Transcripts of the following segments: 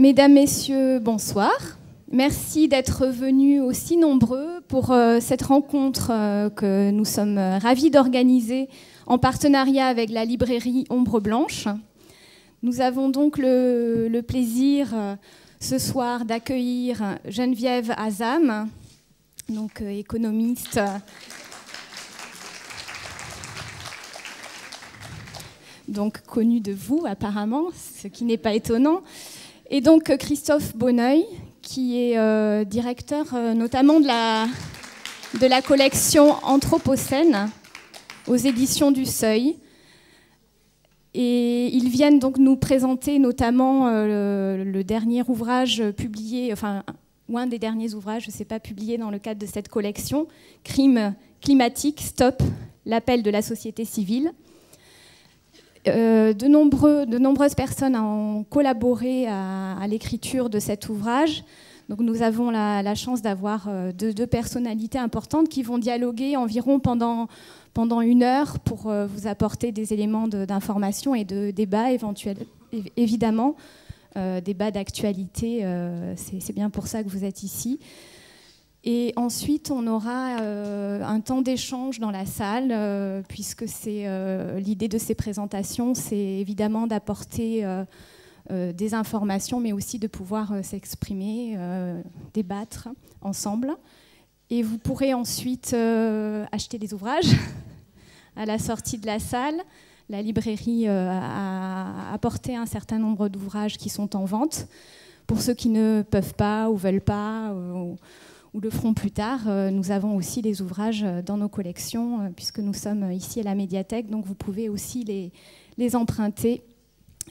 Mesdames, Messieurs, bonsoir. Merci d'être venus aussi nombreux pour cette rencontre que nous sommes ravis d'organiser en partenariat avec la librairie Ombre Blanche. Nous avons donc le plaisir ce soir d'accueillir Geneviève Azam, donc économiste. Donc connue de vous apparemment, ce qui n'est pas étonnant. Et donc Christophe Bonneuil, qui est directeur notamment de la collection Anthropocène aux éditions du Seuil. Et ils viennent donc nous présenter notamment le dernier ouvrage publié, enfin, ou un des derniers ouvrages, je ne sais pas, publié dans le cadre de cette collection, Crime climatique Stop, l'appel de la société civile. De nombreuses personnes ont collaboré à l'écriture de cet ouvrage. Donc nous avons la chance d'avoir deux personnalités importantes qui vont dialoguer environ pendant une heure pour vous apporter des éléments d'information et de débats éventuels, évidemment, débats d'actualité. C'est bien pour ça que vous êtes ici. Et ensuite, on aura un temps d'échange dans la salle, puisque c'est l'idée de ces présentations, c'est évidemment d'apporter des informations, mais aussi de pouvoir s'exprimer, débattre ensemble. Et vous pourrez ensuite acheter des ouvrages à la sortie de la salle. La librairie a apporté un certain nombre d'ouvrages qui sont en vente. Pour ceux qui ne peuvent pas ou veulent pas... ou le feront plus tard, nous avons aussi des ouvrages dans nos collections, puisque nous sommes ici à la médiathèque, donc vous pouvez aussi les emprunter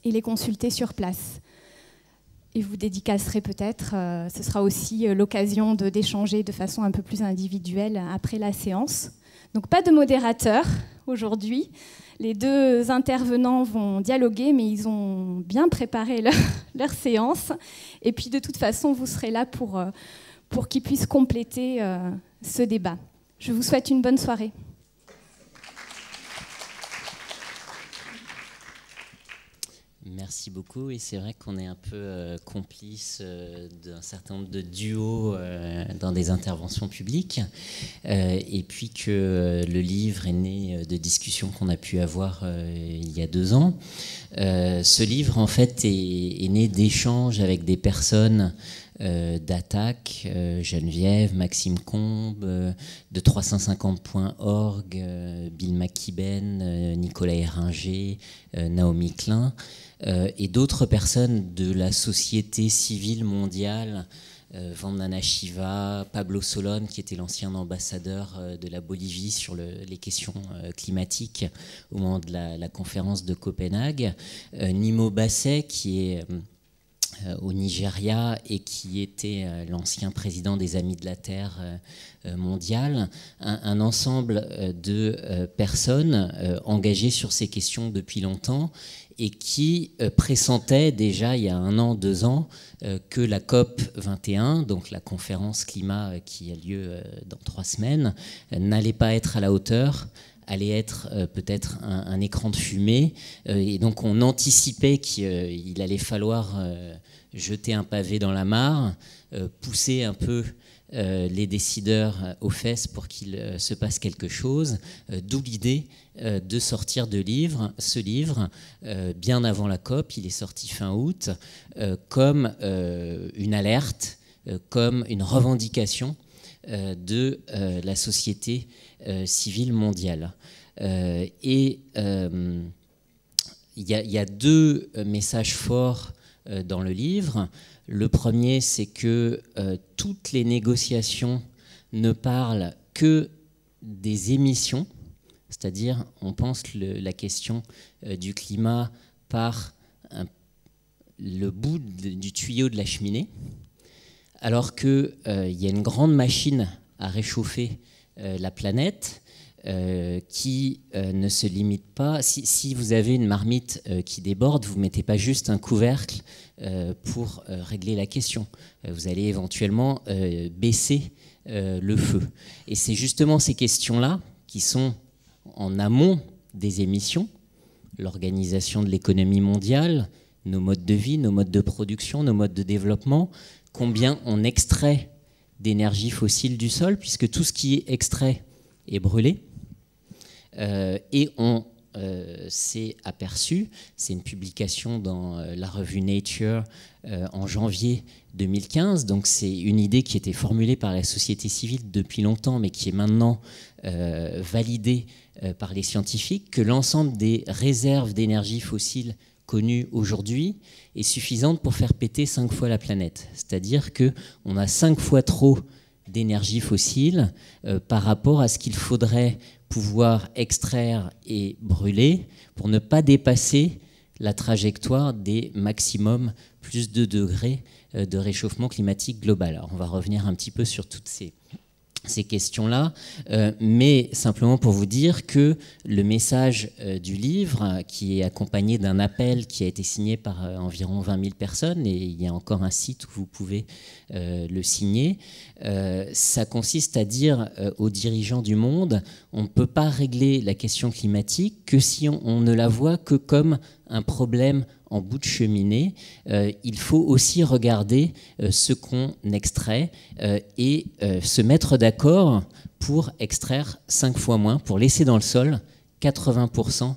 et les consulter sur place. Et vous dédicacerez peut-être, ce sera aussi l'occasion d'échanger de façon un peu plus individuelle après la séance. Donc pas de modérateur aujourd'hui, les deux intervenants vont dialoguer, mais ils ont bien préparé leur séance, et puis de toute façon vous serez là pour qu'ils puissent compléter ce débat. Je vous souhaite une bonne soirée. Merci beaucoup, et c'est vrai qu'on est un peu complice d'un certain nombre de duos dans des interventions publiques, et puis que le livre est né de discussions qu'on a pu avoir il y a 2 ans. Ce livre, en fait, est né d'échanges avec des personnes d'Attac, Geneviève, Maxime Combe, de 350.org, Bill McKibben, Nicolas Héringer, Naomi Klein, et d'autres personnes de la société civile mondiale, Vandana Shiva, Pablo Solon, qui était l'ancien ambassadeur de la Bolivie sur les questions climatiques au moment de la conférence de Copenhague, Nimo Basset, qui est... au Nigeria et qui était l'ancien président des Amis de la Terre mondiale, un ensemble de personnes engagées sur ces questions depuis longtemps et qui pressentaient déjà il y a 1 an, 2 ans que la COP21, donc la conférence climat qui a lieu dans 3 semaines, n'allait pas être à la hauteur, allait être peut-être un écran de fumée. Et donc on anticipait qu'il allait falloir jeter un pavé dans la mare, pousser un peu les décideurs aux fesses pour qu'il se passe quelque chose, d'où l'idée de sortir ce livre bien avant la COP. Il est sorti fin août, comme une alerte, comme une revendication de la société civile mondiale. Et il y a 2 messages forts dans le livre. Le premier, c'est que toutes les négociations ne parlent que des émissions, c'est-à-dire on pense la question du climat par le bout du tuyau de la cheminée, alors qu'il y a une grande machine à réchauffer la planète qui ne se limite pas. Si vous avez une marmite qui déborde, vous ne mettez pas juste un couvercle pour régler la question. Vous allez éventuellement baisser le feu. Et c'est justement ces questions-là qui sont en amont des émissions, l'organisation de l'économie mondiale, nos modes de vie, nos modes de production, nos modes de développement, combien on extrait d'énergie fossile du sol, puisque tout ce qui est extrait est brûlé. Et on s'est aperçu, c'est une publication dans la revue Nature en janvier 2015, donc c'est une idée qui était formulée par la société civile depuis longtemps, mais qui est maintenant validée par les scientifiques, que l'ensemble des réserves d'énergie fossile connue aujourd'hui est suffisante pour faire péter 5 fois la planète. C'est-à-dire qu'on a 5 fois trop d'énergie fossile par rapport à ce qu'il faudrait pouvoir extraire et brûler pour ne pas dépasser la trajectoire des maximum plus de 2 degrés de réchauffement climatique global. Alors on va revenir un petit peu sur toutes ces questions-là, mais simplement pour vous dire que le message du livre, qui est accompagné d'un appel qui a été signé par environ 20 000 personnes, et il y a encore un site où vous pouvez le signer, ça consiste à dire aux dirigeants du monde, on ne peut pas régler la question climatique que si on ne la voit que comme un problème en bout de cheminée. Il faut aussi regarder ce qu'on extrait et se mettre d'accord pour extraire 5 fois moins, pour laisser dans le sol 80%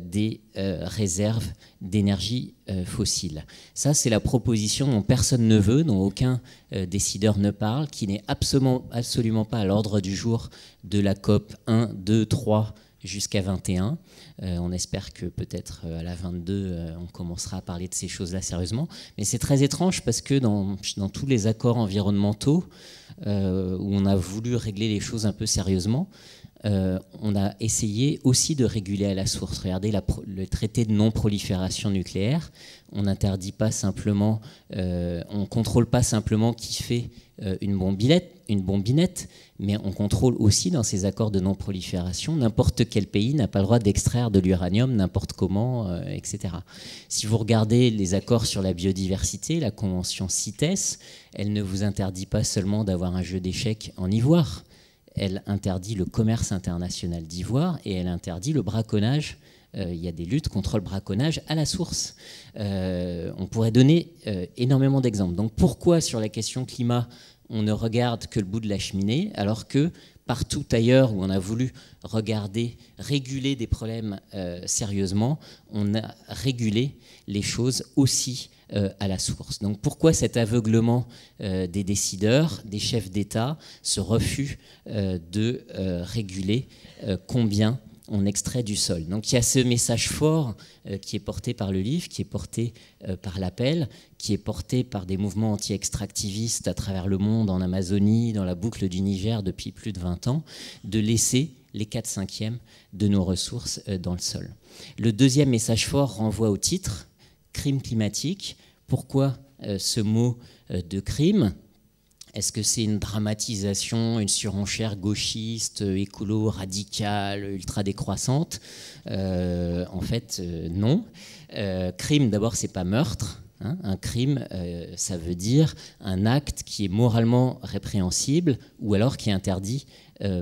des réserves d'énergie fossile. Ça, c'est la proposition dont personne ne veut, dont aucun décideur ne parle, qui n'est absolument pas à l'ordre du jour de la COP 1, 2, 3, jusqu'à 21. On espère que peut-être à la 22, on commencera à parler de ces choses-là sérieusement. Mais c'est très étrange parce que dans tous les accords environnementaux où on a voulu régler les choses un peu sérieusement, on a essayé aussi de réguler à la source. Regardez le traité de non-prolifération nucléaire. On n'interdit pas simplement, on ne contrôle pas simplement qui fait une bombinette, mais on contrôle aussi dans ces accords de non-prolifération, n'importe quel pays n'a pas le droit d'extraire de l'uranium n'importe comment, etc. Si vous regardez les accords sur la biodiversité, la convention CITES, elle ne vous interdit pas seulement d'avoir un jeu d'échecs en ivoire, elle interdit le commerce international d'ivoire et elle interdit le braconnage. Il y a des luttes contre le braconnage à la source. On pourrait donner énormément d'exemples. Donc pourquoi sur la question climat, on ne regarde que le bout de la cheminée, alors que partout ailleurs où on a voulu regarder, réguler des problèmes sérieusement, on a régulé les choses aussi à la source. Donc pourquoi cet aveuglement des décideurs, des chefs d'État, ce refus de réguler combien on extrait du sol. Donc il y a ce message fort qui est porté par le livre, qui est porté par l'appel, qui est porté par des mouvements anti-extractivistes à travers le monde, en Amazonie, dans la boucle du Niger depuis plus de 20 ans, de laisser les 4/5 de nos ressources dans le sol. Le deuxième message fort renvoie au titre, crime climatique. Pourquoi ce mot de crime ? Est-ce que c'est une dramatisation, une surenchère gauchiste, écolo, radicale, ultra-décroissante ? En fait, non. Crime, d'abord, c'est pas meurtre. Hein. Un crime, ça veut dire un acte qui est moralement répréhensible ou alors qui est interdit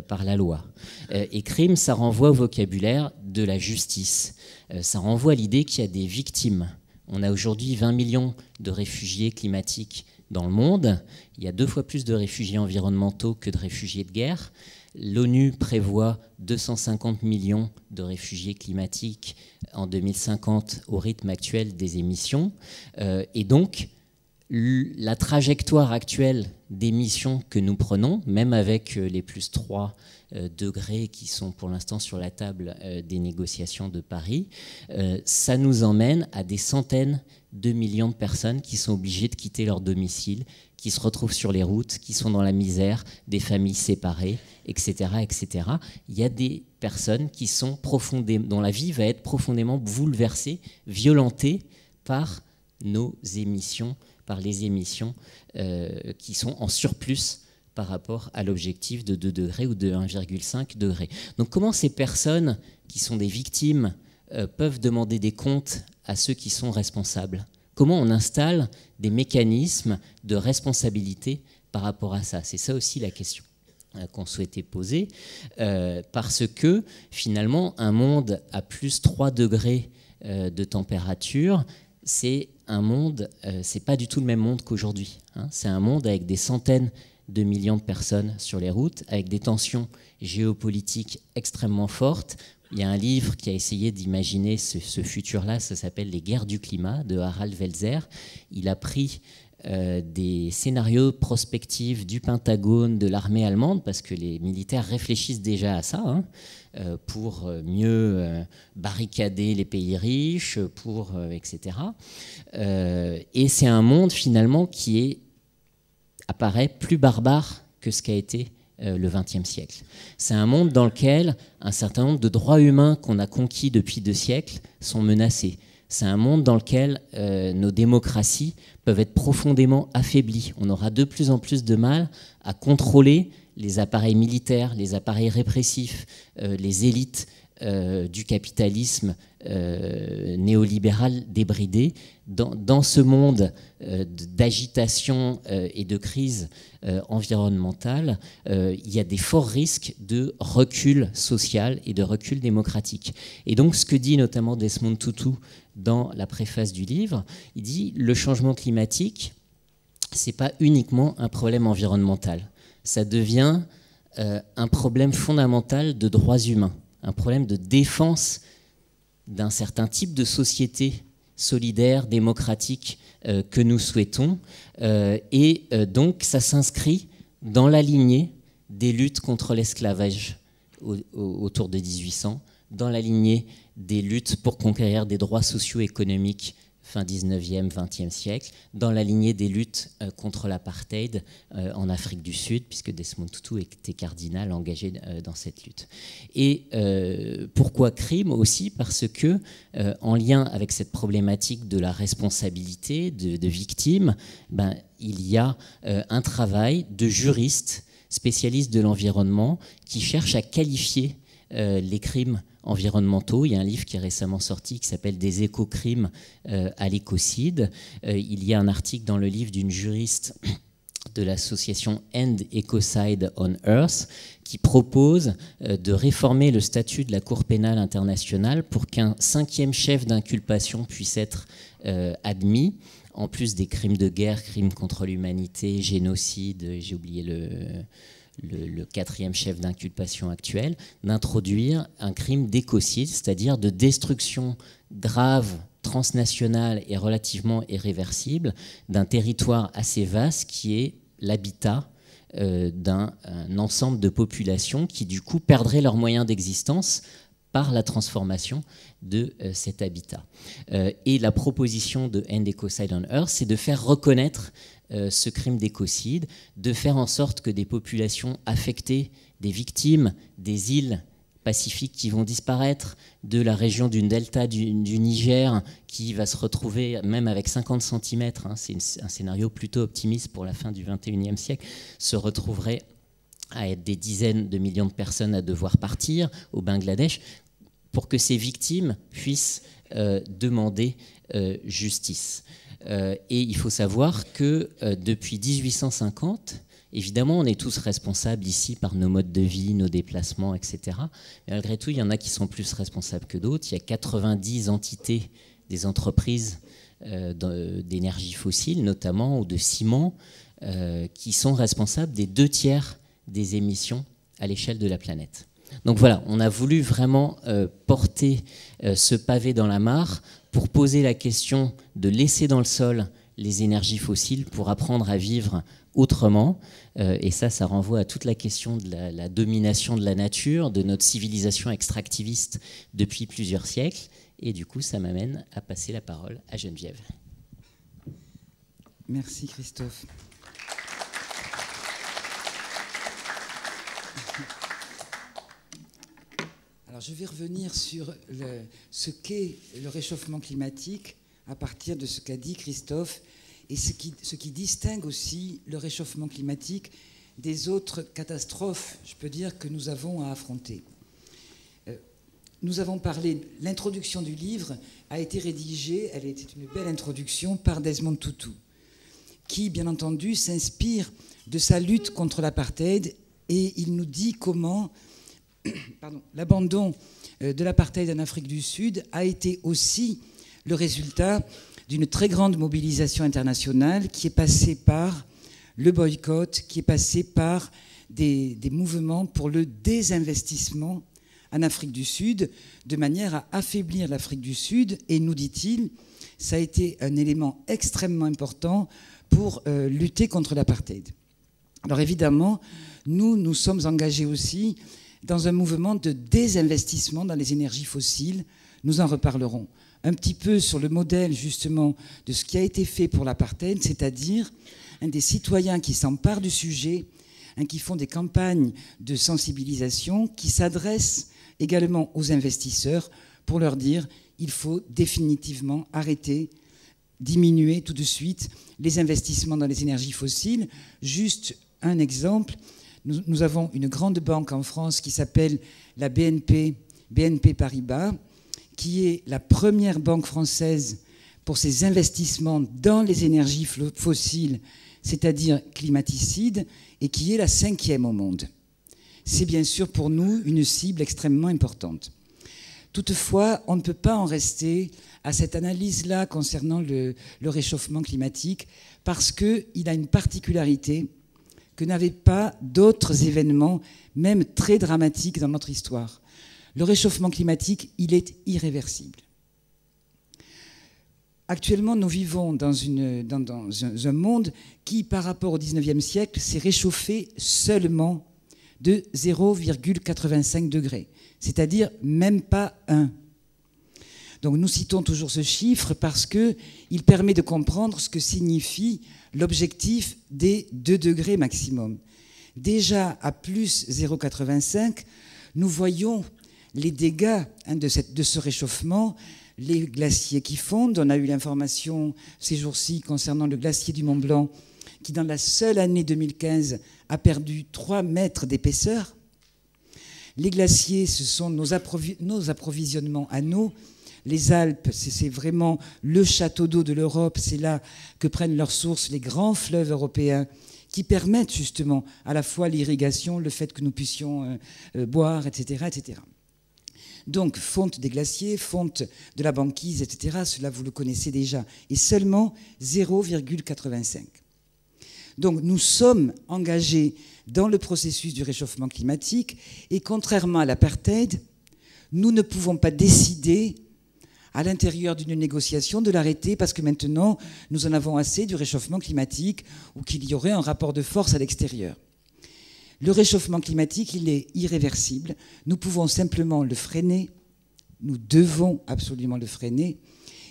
par la loi. Et crime, ça renvoie au vocabulaire de la justice. Ça renvoie à l'idée qu'il y a des victimes. On a aujourd'hui 20 millions de réfugiés climatiques dans le monde, il y a 2 fois plus de réfugiés environnementaux que de réfugiés de guerre. L'ONU prévoit 250 millions de réfugiés climatiques en 2050 au rythme actuel des émissions. Et donc, la trajectoire actuelle d'émissions que nous prenons, même avec les plus 3 degrés qui sont pour l'instant sur la table des négociations de Paris, ça nous emmène à des centaines de millions de personnes qui sont obligées de quitter leur domicile, qui se retrouvent sur les routes, qui sont dans la misère, des familles séparées, etc., etc. Il y a des personnes qui sont profondément, dont la vie va être profondément bouleversée, violentée par nos émissions, par les émissions qui sont en surplus par rapport à l'objectif de 2 degrés ou de 1,5 degrés. Donc comment ces personnes qui sont des victimes peuvent demander des comptes à ceux qui sont responsables? Comment on installe des mécanismes de responsabilité par rapport à ça? C'est ça aussi la question qu'on souhaitait poser, parce que finalement, un monde à plus 3 degrés de température, c'est un monde, c'est pas du tout le même monde qu'aujourd'hui, hein. C'est un monde avec des centaines de millions de personnes sur les routes, avec des tensions géopolitiques extrêmement fortes. Il y a un livre qui a essayé d'imaginer ce futur-là, ça s'appelle « Les guerres du climat » de Harald Welser. Il a pris des scénarios prospectifs du Pentagone, de l'armée allemande, parce que les militaires réfléchissent déjà à ça, hein, pour mieux barricader les pays riches, pour, etc. Et c'est un monde finalement qui est, apparaît plus barbare que ce qu'a été le XXe siècle. C'est un monde dans lequel un certain nombre de droits humains qu'on a conquis depuis 2 siècles sont menacés. C'est un monde dans lequel nos démocraties peuvent être profondément affaiblies. On aura de plus en plus de mal à contrôler les appareils militaires, les appareils répressifs, les élites du capitalisme néolibéral débridé. Dans ce monde d'agitation et de crise environnementale, il y a des forts risques de recul social et de recul démocratique. Et donc ce que dit notamment Desmond Tutu dans la préface du livre, il dit « Le changement climatique, c'est pas uniquement un problème environnemental. Ça devient un problème fondamental de droits humains. Un problème de défense d'un certain type de société solidaire, démocratique que nous souhaitons. Donc, ça s'inscrit dans la lignée des luttes contre l'esclavage autour de 1800, dans la lignée des luttes pour conquérir des droits socio-économiques fin 19e, 20e siècle, dans la lignée des luttes contre l'apartheid en Afrique du Sud, puisque Desmond Tutu était cardinal engagé dans cette lutte. Et pourquoi crime aussi? Parce que, en lien avec cette problématique de la responsabilité de victime, ben, il y a un travail de juristes spécialistes de l'environnement qui cherche à qualifier les crimes environnementaux. Il y a un livre qui est récemment sorti qui s'appelle « Des éco-crimes à l'écocide ». Il y a un article dans le livre d'une juriste de l'association End Ecocide on Earth qui propose de réformer le statut de la Cour pénale internationale pour qu'un 5e chef d'inculpation puisse être admis, en plus des crimes de guerre, crimes contre l'humanité, génocide, j'ai oublié le 4e chef d'inculpation actuel, d'introduire un crime d'écocide, c'est-à-dire de destruction grave, transnationale et relativement irréversible d'un territoire assez vaste qui est l'habitat d'un ensemble de populations qui du coup perdraient leurs moyens d'existence par la transformation de cet habitat. Et la proposition de End Ecocide on Earth, c'est de faire reconnaître ce crime d'écocide, de faire en sorte que des populations affectées, des victimes des îles pacifiques qui vont disparaître, de la région d'une delta du Niger qui va se retrouver même avec 50 cm, hein, c'est un scénario plutôt optimiste pour la fin du XXIe siècle, se retrouverait à être des dizaines de millions de personnes à devoir partir au Bangladesh, pour que ces victimes puissent demander justice. Et il faut savoir que depuis 1850, évidemment, on est tous responsables ici par nos modes de vie, nos déplacements, etc. Mais malgré tout, il y en a qui sont plus responsables que d'autres. Il y a 90 entités des entreprises d'énergie fossile, notamment, ou de ciment, qui sont responsables des 2 tiers des émissions à l'échelle de la planète. Donc voilà, on a voulu vraiment porter ce pavé dans la mare pour poser la question de laisser dans le sol les énergies fossiles pour apprendre à vivre autrement. Et ça, ça renvoie à toute la question de la domination de la nature, de notre civilisation extractiviste depuis plusieurs siècles. Et du coup, ça m'amène à passer la parole à Geneviève. Merci Christophe. Alors, je vais revenir sur ce qu'est le réchauffement climatique à partir de ce qu'a dit Christophe et ce qui distingue aussi le réchauffement climatique des autres catastrophes, je peux dire, que nous avons à affronter. Nous avons parlé, l'introduction du livre a été rédigée, elle était une belle introduction, par Desmond Tutu, qui, bien entendu, s'inspire de sa lutte contre l'apartheid et il nous dit comment... l'abandon de l'apartheid en Afrique du Sud a été aussi le résultat d'une très grande mobilisation internationale qui est passée par le boycott, qui est passée par des mouvements pour le désinvestissement en Afrique du Sud, de manière à affaiblir l'Afrique du Sud. Et nous dit-il, ça a été un élément extrêmement important pour lutter contre l'apartheid. Alors évidemment, nous sommes engagés aussi dans un mouvement de désinvestissement dans les énergies fossiles. Nous en reparlerons un petit peu sur le modèle justement de ce qui a été fait pour l'apartheid, c'est-à-dire des citoyens qui s'emparent du sujet, qui font des campagnes de sensibilisation, qui s'adressent également aux investisseurs pour leur dire il faut définitivement arrêter, diminuer tout de suite les investissements dans les énergies fossiles. Juste un exemple, nous avons une grande banque en France qui s'appelle la BNP Paribas, qui est la première banque française pour ses investissements dans les énergies fossiles, c'est-à-dire climaticides, et qui est la 5e au monde. C'est bien sûr pour nous une cible extrêmement importante. Toutefois, on ne peut pas en rester à cette analyse-là concernant le réchauffement climatique, parce qu'il a une particularité que n'avaient pas d'autres événements, même très dramatiques dans notre histoire. Le réchauffement climatique, il est irréversible. Actuellement, nous vivons dans un monde qui, par rapport au 19e siècle, s'est réchauffé seulement de 0,85 degrés, c'est-à-dire même pas 1. Donc nous citons toujours ce chiffre parce qu'il permet de comprendre ce que signifie l'objectif des 2 degrés maximum. Déjà à plus 0,85, nous voyons les dégâts de ce réchauffement, les glaciers qui fondent. On a eu l'information ces jours-ci concernant le glacier du Mont Blanc qui, dans la seule année 2015, a perdu 3 mètres d'épaisseur. Les glaciers, ce sont nos approvisionnements en eau. Les Alpes, c'est vraiment le château d'eau de l'Europe. C'est là que prennent leur source les grands fleuves européens qui permettent justement à la fois l'irrigation, le fait que nous puissions boire, etc., etc. Donc, fonte des glaciers, fonte de la banquise, etc. Cela, vous le connaissez déjà. Et seulement 0,85. Donc, nous sommes engagés dans le processus du réchauffement climatique. Et contrairement à l'apartheid, nous ne pouvons pas décider à l'intérieur d'une négociation de l'arrêter parce que maintenant, nous en avons assez du réchauffement climatique ou qu'il y aurait un rapport de force à l'extérieur. Le réchauffement climatique, il est irréversible. Nous pouvons simplement le freiner. Nous devons absolument le freiner.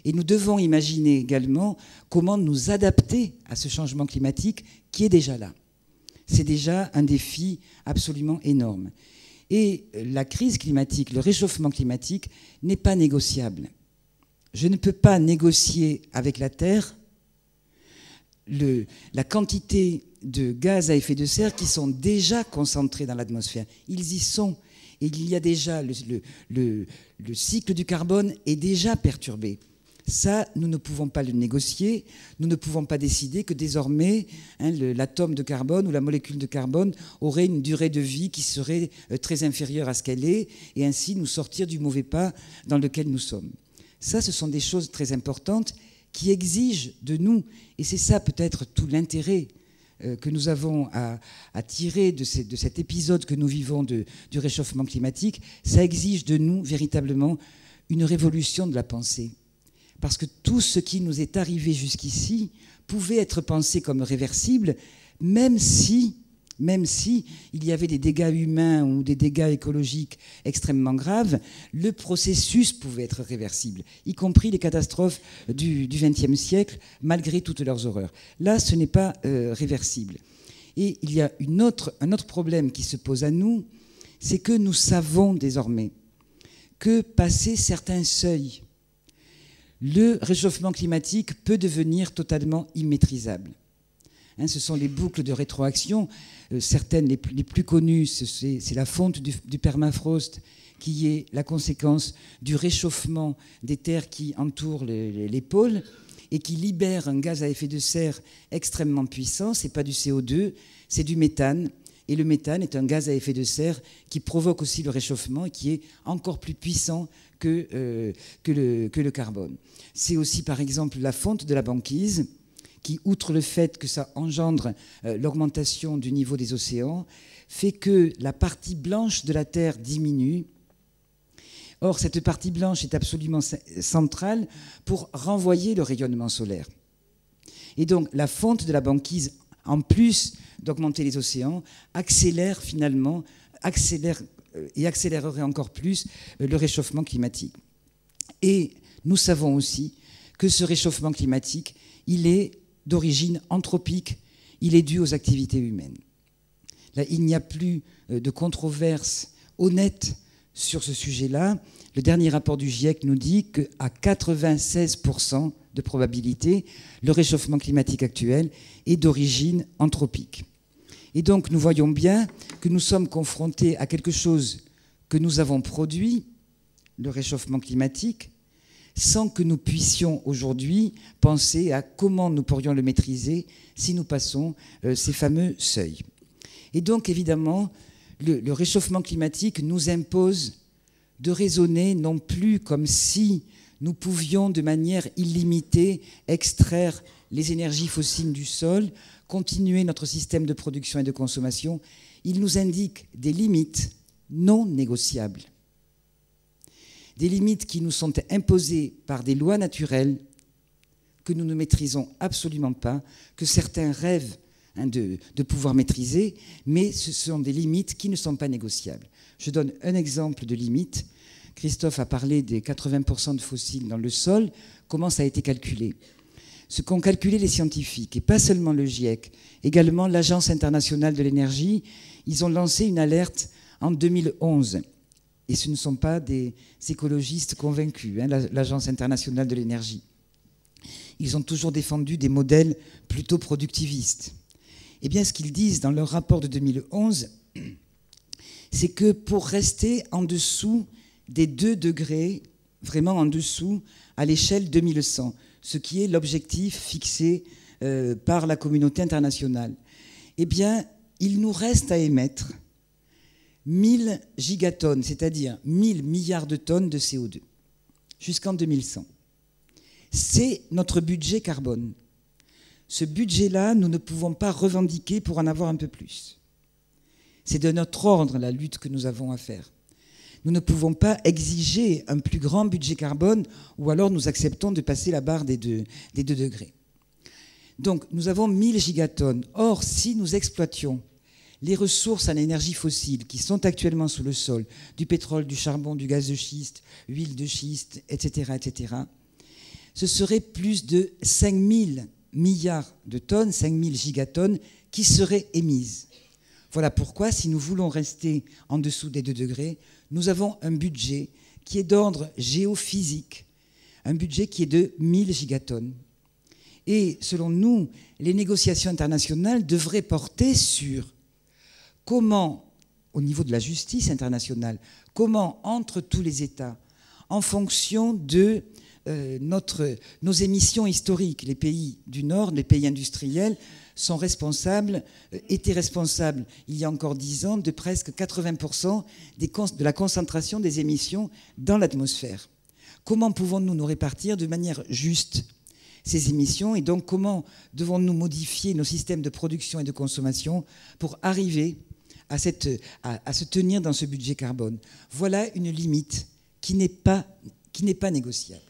Et nous devons imaginer également comment nous adapter à ce changement climatique qui est déjà là. C'est déjà un défi absolument énorme. Et la crise climatique, le réchauffement climatique n'est pas négociable. Je ne peux pas négocier avec la Terre la quantité de gaz à effet de serre qui sont déjà concentrés dans l'atmosphère. Ils y sont. Et il y a déjà le cycle du carbone est déjà perturbé. Ça, nous ne pouvons pas le négocier. Nous ne pouvons pas décider que désormais, l'atome de carbone ou la molécule de carbone aurait une durée de vie qui serait très inférieure à ce qu'elle est et ainsi nous sortir du mauvais pas dans lequel nous sommes. Ça, ce sont des choses très importantes qui exigent de nous, et c'est ça peut-être tout l'intérêt que nous avons à tirer de cet épisode que nous vivons du réchauffement climatique. Ça exige de nous véritablement une révolution de la pensée. Parce que tout ce qui nous est arrivé jusqu'ici pouvait être pensé comme réversible, même si il y avait des dégâts humains ou des dégâts écologiques extrêmement graves, le processus pouvait être réversible, y compris les catastrophes du XXe siècle, malgré toutes leurs horreurs. Là, ce n'est pas réversible. Et il y a un autre problème qui se pose à nous, c'est que nous savons désormais que passer certains seuils, le réchauffement climatique peut devenir totalement immaîtrisable. Ce sont les boucles de rétroaction. Certaines, les plus connues, c'est la fonte du permafrost qui est la conséquence du réchauffement des terres qui entourent les pôles et qui libère un gaz à effet de serre extrêmement puissant. Ce n'est pas du CO2, c'est du méthane. Et le méthane est un gaz à effet de serre qui provoque aussi le réchauffement et qui est encore plus puissant que le carbone. C'est aussi, par exemple, la fonte de la banquise qui, outre le fait que ça engendre l'augmentation du niveau des océans, fait que la partie blanche de la Terre diminue. Or, cette partie blanche est absolument centrale pour renvoyer le rayonnement solaire. Et donc, la fonte de la banquise, en plus d'augmenter les océans, accélère finalement, accélérerait encore plus le réchauffement climatique. Et nous savons aussi que ce réchauffement climatique, il est d'origine anthropique, il est dû aux activités humaines. Là, il n'y a plus de controverse honnête sur ce sujet-là. Le dernier rapport du GIEC nous dit qu'à 96% de probabilité, le réchauffement climatique actuel est d'origine anthropique. Et donc, nous voyons bien que nous sommes confrontés à quelque chose que nous avons produit, le réchauffement climatique, sans que nous puissions aujourd'hui penser à comment nous pourrions le maîtriser si nous passons ces fameux seuils. Et donc, évidemment, le réchauffement climatique nous impose de raisonner non plus comme si nous pouvions de manière illimitée extraire les énergies fossiles du sol, continuer notre système de production et de consommation. Il nous indique des limites non négociables. Des limites qui nous sont imposées par des lois naturelles que nous ne maîtrisons absolument pas, que certains rêvent de pouvoir maîtriser, mais ce sont des limites qui ne sont pas négociables. Je donne un exemple de limite. Christophe a parlé des 80% de fossiles dans le sol. Comment ça a été calculé? Ce qu'ont calculé les scientifiques, et pas seulement le GIEC, également l'Agence internationale de l'énergie, ils ont lancé une alerte en 2011. Et ce ne sont pas des écologistes convaincus, hein, l'Agence internationale de l'énergie. Ils ont toujours défendu des modèles plutôt productivistes. Eh bien, ce qu'ils disent dans leur rapport de 2011, c'est que pour rester en dessous des 2 degrés, vraiment en dessous, à l'échelle 2100, ce qui est l'objectif fixé par la communauté internationale, eh bien, il nous reste à émettre 1000 gigatonnes, c'est-à-dire 1000 milliards de tonnes de CO2, jusqu'en 2100. C'est notre budget carbone. Ce budget-là, nous ne pouvons pas revendiquer pour en avoir un peu plus. C'est de notre ordre la lutte que nous avons à faire. Nous ne pouvons pas exiger un plus grand budget carbone ou alors nous acceptons de passer la barre des 2 degrés. Donc nous avons 1000 gigatonnes. Or, si nous exploitions les ressources en énergie fossile qui sont actuellement sous le sol, du pétrole, du charbon, du gaz de schiste, huile de schiste, etc., ce serait plus de 5000 milliards de tonnes, 5000 gigatonnes, qui seraient émises. Voilà pourquoi, si nous voulons rester en dessous des 2 degrés, nous avons un budget qui est d'ordre géophysique, un budget qui est de 1000 gigatonnes. Et selon nous, les négociations internationales devraient porter sur comment, au niveau de la justice internationale, comment entre tous les États, en fonction de nos émissions historiques, les pays du Nord, les pays industriels, sont responsables, étaient responsables il y a encore 10 ans de presque 80% de la concentration des émissions dans l'atmosphère. Comment pouvons-nous nous répartir de manière juste ces émissions et donc comment devons-nous modifier nos systèmes de production et de consommation pour arriver à se tenir dans ce budget carbone? Voilà une limite qui n'est pas négociable.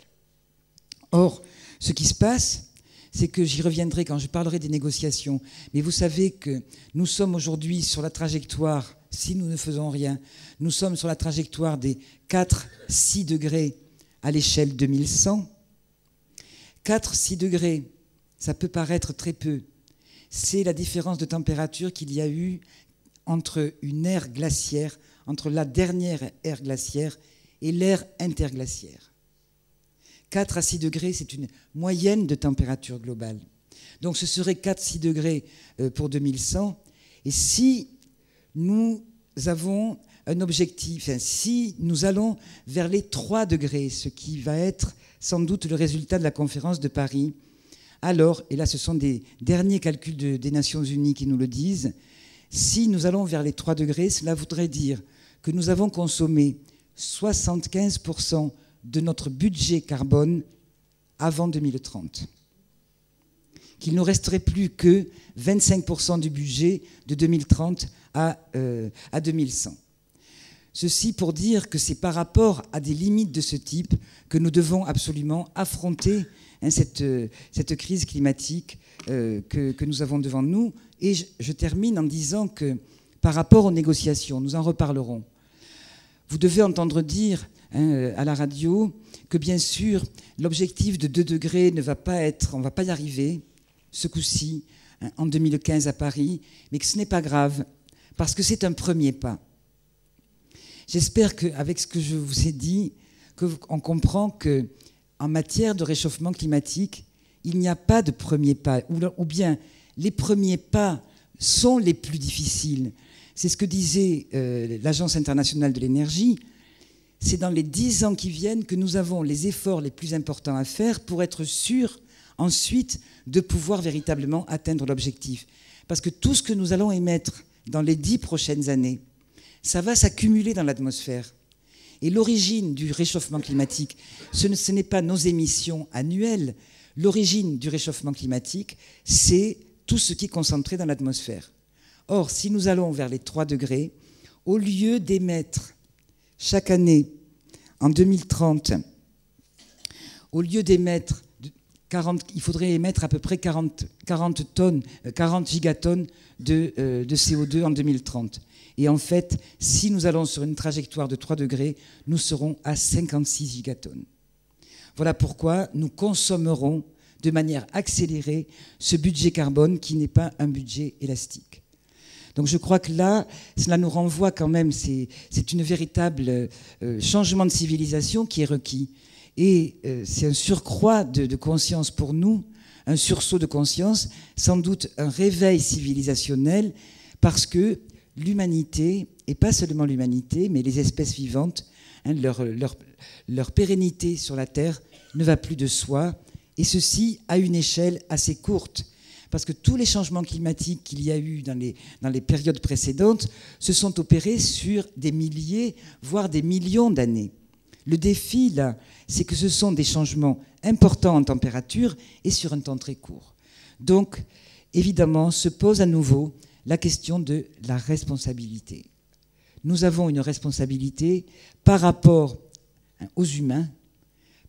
Or, ce qui se passe, c'est que j'y reviendrai quand je parlerai des négociations. Mais vous savez que nous sommes aujourd'hui sur la trajectoire, si nous ne faisons rien, nous sommes sur la trajectoire des 4-6 degrés à l'échelle 2100. 4-6 degrés, ça peut paraître très peu. C'est la différence de température qu'il y a eu entre une ère glaciaire, entre la dernière ère glaciaire et l'ère interglaciaire. 4 à 6 degrés, c'est une moyenne de température globale. Donc ce serait 4-6 degrés pour 2100. Et si nous avons un objectif, enfin, si nous allons vers les 3 degrés, ce qui va être sans doute le résultat de la conférence de Paris, alors, et là ce sont des derniers calculs des Nations Unies qui nous le disent, Si nous allons vers les 3 degrés, cela voudrait dire que nous avons consommé 75% de notre budget carbone avant 2030. Qu'il ne resterait plus que 25% du budget de 2030 à 2100. Ceci pour dire que c'est par rapport à des limites de ce type que nous devons absolument affronter cette crise climatique que nous avons devant nous. Et je termine en disant que par rapport aux négociations, nous en reparlerons. Vous devez entendre dire à la radio que bien sûr l'objectif de 2 degrés ne va pas être, on ne va pas y arriver ce coup-ci en 2015 à Paris, mais que ce n'est pas grave parce que c'est un premier pas. J'espère qu'avec ce que je vous ai dit, qu'on comprend que en matière de réchauffement climatique, il n'y a pas de premier pas, ou bien les premiers pas sont les plus difficiles. C'est ce que disait l'Agence internationale de l'énergie. C'est dans les 10 ans qui viennent que nous avons les efforts les plus importants à faire pour être sûrs ensuite de pouvoir véritablement atteindre l'objectif. Parce que tout ce que nous allons émettre dans les 10 prochaines années, ça va s'accumuler dans l'atmosphère. Et l'origine du réchauffement climatique, ce n'est pas nos émissions annuelles. L'origine du réchauffement climatique, c'est tout ce qui est concentré dans l'atmosphère. Or, si nous allons vers les 3 degrés, au lieu d'émettre chaque année, en 2030, au lieu d'émettre, il faudrait émettre à peu près 40 gigatonnes de CO2 en 2030. Et en fait, si nous allons sur une trajectoire de 3 degrés, nous serons à 56 gigatonnes. Voilà pourquoi nous consommerons de manière accélérée ce budget carbone qui n'est pas un budget élastique. Donc je crois que là, cela nous renvoie quand même, c'est une véritable changement de civilisation qui est requis. Et c'est un surcroît de conscience pour nous, un sursaut de conscience, sans doute un réveil civilisationnel, parce que l'humanité, et pas seulement l'humanité, mais les espèces vivantes, hein, leur pérennité sur la Terre ne va plus de soi, et ceci à une échelle assez courte. Parce que tous les changements climatiques qu'il y a eu dans les périodes précédentes se sont opérés sur des milliers, voire des millions d'années. Le défi, là, c'est que ce sont des changements importants en température et sur un temps très court. Donc, évidemment, se pose à nouveau la question de la responsabilité. Nous avons une responsabilité par rapport aux humains,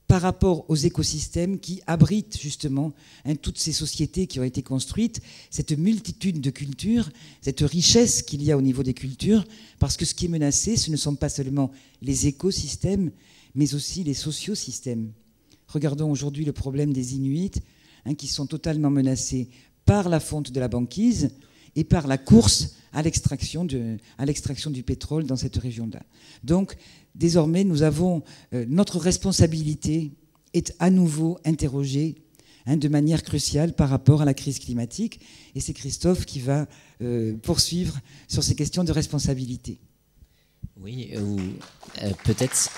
par rapport aux écosystèmes qui abritent justement toutes ces sociétés qui ont été construites, cette multitude de cultures, cette richesse qu'il y a au niveau des cultures, parce que ce qui est menacé, ce ne sont pas seulement les écosystèmes, mais aussi les sociosystèmes. Regardons aujourd'hui le problème des Inuits, hein, qui sont totalement menacés par la fonte de la banquise, et par la course à l'extraction du pétrole dans cette région-là. Donc, désormais, nous avons notre responsabilité est à nouveau interrogée de manière cruciale par rapport à la crise climatique. Et c'est Christophe qui va poursuivre sur ces questions de responsabilité. Oui, peut-être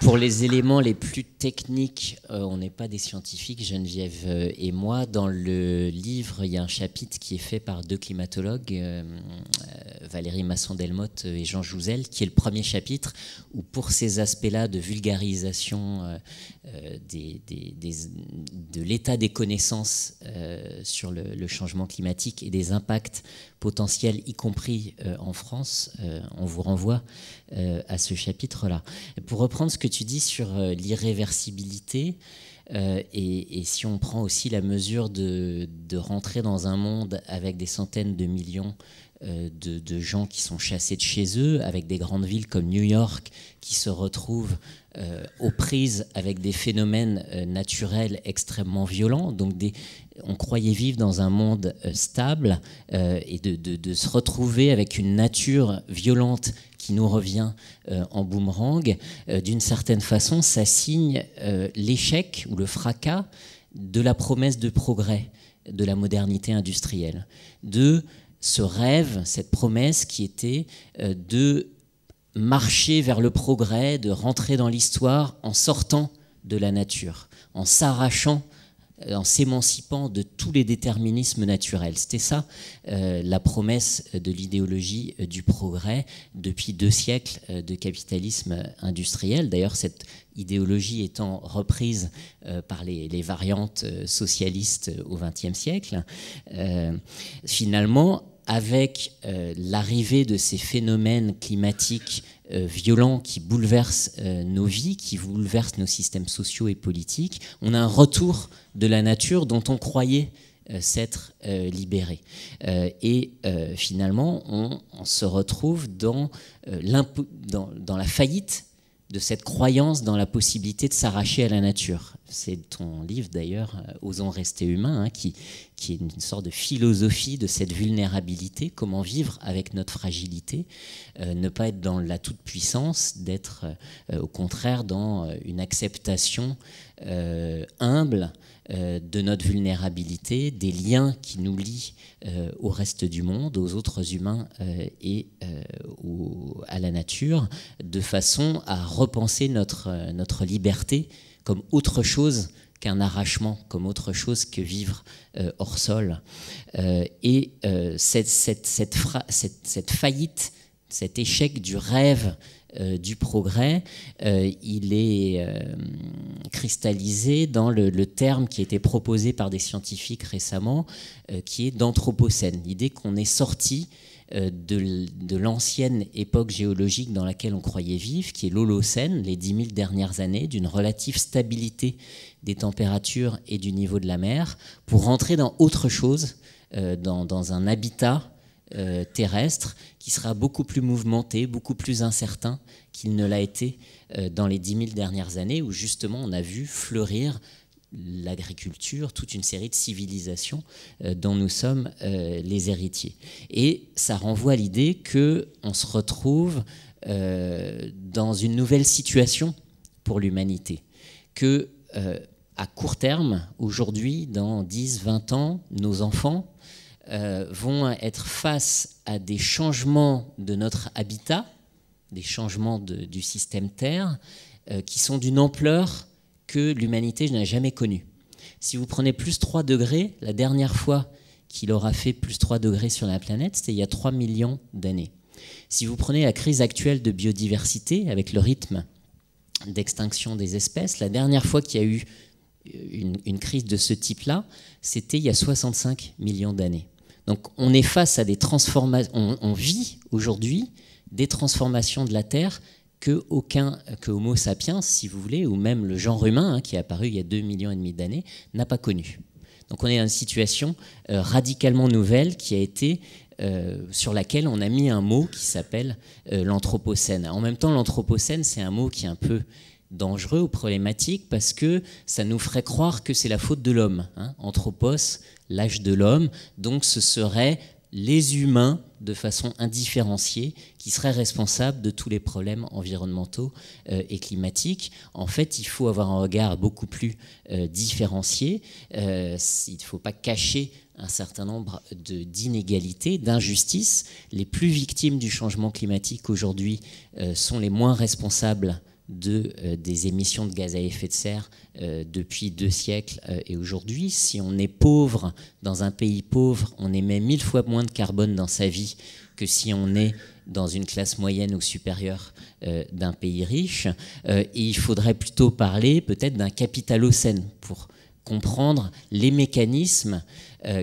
pour les éléments les plus techniques, on n'est pas des scientifiques, Geneviève et moi. Dans le livre, il y a un chapitre qui est fait par 2 climatologues, Valérie Masson-Delmotte et Jean Jouzel, qui est le premier chapitre où, pour ces aspects-là de vulgarisation de l'état des connaissances sur le changement climatique et des impacts potentiels, y compris en France, on vous renvoie à ce chapitre-là. Pour reprendre ce que tu dis sur l'irréversibilité, et si on prend aussi la mesure de rentrer dans un monde avec des centaines de millions de gens qui sont chassés de chez eux, avec des grandes villes comme New York qui se retrouvent aux prises avec des phénomènes naturels extrêmement violents, donc on croyait vivre dans un monde stable, et de se retrouver avec une nature violente qui nous revient en boomerang, d'une certaine façon, ça signe l'échec ou le fracas de la promesse de progrès, de la modernité industrielle, de ce rêve, cette promesse qui était de marcher vers le progrès, de rentrer dans l'histoire en sortant de la nature, en s'arrachant en s'émancipant de tous les déterminismes naturels. C'était ça la promesse de l'idéologie du progrès depuis 2 siècles de capitalisme industriel. D'ailleurs, cette idéologie étant reprise par les variantes socialistes au XXe siècle, finalement, avec l'arrivée de ces phénomènes climatiques violents qui bouleversent nos vies, qui bouleversent nos systèmes sociaux et politiques, on a un retour de la nature dont on croyait s'être libéré. Et finalement, on se retrouve dans la faillite de cette croyance dans la possibilité de s'arracher à la nature. C'est ton livre d'ailleurs, « Osons rester humains », hein, qui est une sorte de philosophie de cette vulnérabilité, comment vivre avec notre fragilité, ne pas être dans la toute-puissance, d'être au contraire dans une acceptation humble de notre vulnérabilité, des liens qui nous lient au reste du monde, aux autres humains et à la nature, de façon à repenser notre liberté comme autre chose qu'un arrachement, comme autre chose que vivre hors sol. Cette faillite, cet échec du rêve du progrès, il est cristallisé dans le terme qui a été proposé par des scientifiques récemment, qui est d'anthropocène, l'idée qu'on est sorti de l'ancienne époque géologique dans laquelle on croyait vivre, qui est l'Holocène, les 10 000 dernières années, d'une relative stabilité des températures et du niveau de la mer, pour rentrer dans autre chose, dans un habitat terrestre qui sera beaucoup plus mouvementé, beaucoup plus incertain qu'il ne l'a été dans les 10 000 dernières années, où justement on a vu fleurir l'agriculture, toute une série de civilisations dont nous sommes les héritiers. Et ça renvoie à l'idée qu'on se retrouve dans une nouvelle situation pour l'humanité, que à court terme, aujourd'hui, dans 10, 20 ans, nos enfants vont être face à des changements de notre habitat, des changements du système Terre, qui sont d'une ampleur que l'humanité n'a jamais connue. Si vous prenez +3 degrés, la dernière fois qu'il aura fait +3 degrés sur la planète, c'était il y a 3 millions d'années. Si vous prenez la crise actuelle de biodiversité, avec le rythme d'extinction des espèces, la dernière fois qu'il y a eu une crise de ce type-là, c'était il y a 65 millions d'années. Donc on est face à des transformations, on vit aujourd'hui des transformations de la Terre que Homo sapiens, si vous voulez, ou même le genre humain, hein, qui est apparu il y a 2,5 millions d'années, n'a pas connu. Donc on est dans une situation radicalement nouvelle qui a été, sur laquelle on a mis un mot qui s'appelle l'anthropocène. En même temps, l'anthropocène, c'est un mot qui est un peu dangereux ou problématique parce que ça nous ferait croire que c'est la faute de l'homme. Hein. Anthropos, l'âge de l'homme, donc ce serait les humains, de façon indifférenciée, qui seraient responsables de tous les problèmes environnementaux et climatiques. En fait, il faut avoir un regard beaucoup plus différencié. Il ne faut pas cacher un certain nombre d'inégalités, d'injustices. Les plus victimes du changement climatique aujourd'hui sont les moins responsables des émissions de gaz à effet de serre depuis 2 siècles et aujourd'hui. Si on est pauvre dans un pays pauvre, on émet 1000 fois moins de carbone dans sa vie que si on est dans une classe moyenne ou supérieure d'un pays riche. Et il faudrait plutôt parler peut-être d'un capitalocène pour comprendre les mécanismes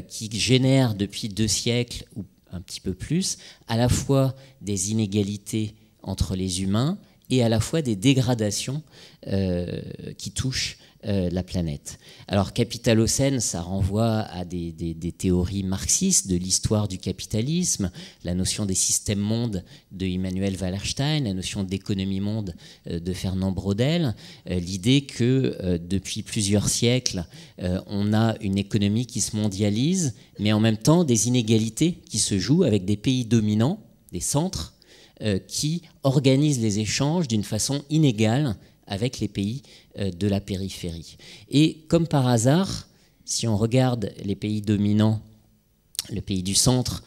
qui génèrent depuis 2 siècles ou un petit peu plus, à la fois des inégalités entre les humains et à la fois des dégradations qui touchent la planète. Alors capitalocène, ça renvoie à des théories marxistes de l'histoire du capitalisme, la notion des systèmes mondes de Immanuel Wallerstein, la notion d'économie monde de Fernand Braudel, l'idée que depuis plusieurs siècles, on a une économie qui se mondialise, mais en même temps des inégalités qui se jouent avec des pays dominants, des centres, qui organisent les échanges d'une façon inégale avec les pays de la périphérie. Et comme par hasard, si on regarde les pays dominants, le pays du centre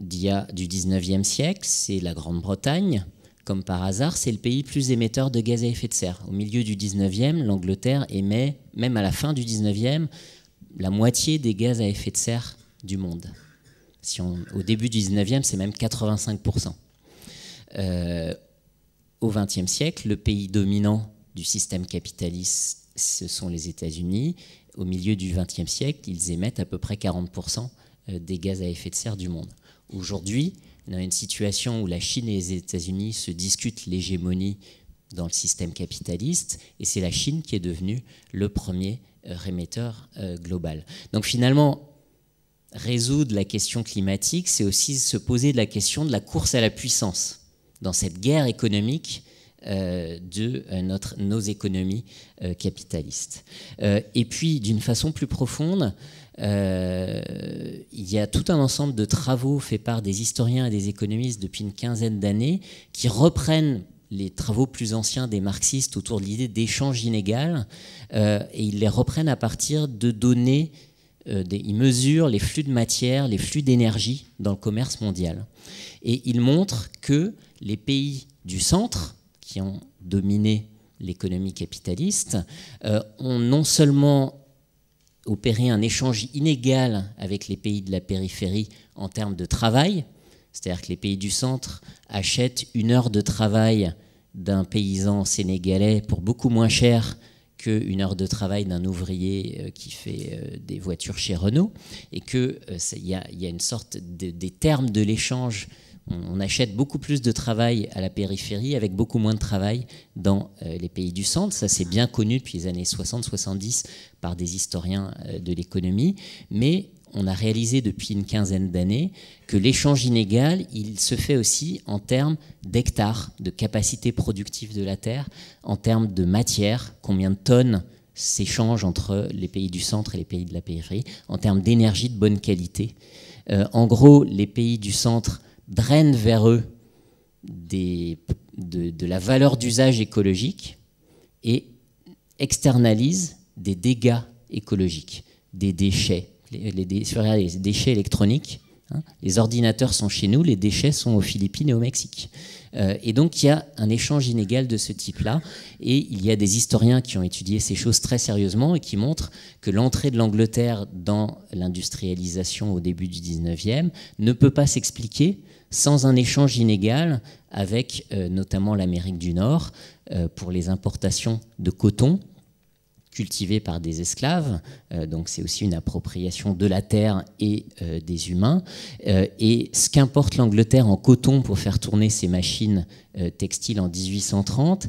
du 19e siècle, c'est la Grande-Bretagne. Comme par hasard, c'est le pays plus émetteur de gaz à effet de serre. Au milieu du 19e, l'Angleterre émet, même à la fin du 19e, la moitié des gaz à effet de serre du monde. Si on, au début du 19e, c'est même 85%. Au 20e siècle, le pays dominant du système capitaliste, ce sont les États-Unis. Au milieu du 20e siècle, ils émettent à peu près 40% des gaz à effet de serre du monde. Aujourd'hui, on a une situation où la Chine et les États-Unis se discutent l'hégémonie dans le système capitaliste, et c'est la Chine qui est devenue le premier émetteur global. Donc finalement, résoudre la question climatique, c'est aussi se poser de la question de la course à la puissance dans cette guerre économique de nos économies capitalistes. Et puis, d'une façon plus profonde, il y a tout un ensemble de travaux faits par des historiens et des économistes depuis une quinzaine d'années qui reprennent les travaux plus anciens des marxistes autour de l'idée d'échange inégal, et ils les reprennent à partir de données, ils mesurent les flux de matière, les flux d'énergie dans le commerce mondial. Et ils montrent que les pays du centre, qui ont dominé l'économie capitaliste, ont non seulement opéré un échange inégal avec les pays de la périphérie en termes de travail, c'est-à-dire que les pays du centre achètent une heure de travail d'un paysan sénégalais pour beaucoup moins cher qu'une heure de travail d'un ouvrier qui fait des voitures chez Renault, et qu'il y a une sorte des termes de l'échange. On achète beaucoup plus de travail à la périphérie avec beaucoup moins de travail dans les pays du centre. Ça, c'est bien connu depuis les années 60-70 par des historiens de l'économie, mais on a réalisé depuis une quinzaine d'années que l'échange inégal, il se fait aussi en termes d'hectares, de capacité productive de la terre, en termes de matière, combien de tonnes s'échangent entre les pays du centre et les pays de la périphérie, en termes d'énergie de bonne qualité. En gros, les pays du centre drainent vers eux de la valeur d'usage écologique et externalisent des dégâts écologiques, des déchets. Les déchets électroniques, hein, les ordinateurs sont chez nous, les déchets sont aux Philippines et au Mexique. Et donc il y a un échange inégal de ce type-là, et il y a des historiens qui ont étudié ces choses très sérieusement et qui montrent que l'entrée de l'Angleterre dans l'industrialisation au début du 19e ne peut pas s'expliquer sans un échange inégal avec notamment l'Amérique du Nord pour les importations de coton cultivés par des esclaves, donc c'est aussi une appropriation de la terre et des humains, et ce qu'importe l'Angleterre en coton pour faire tourner ses machines textiles en 1830,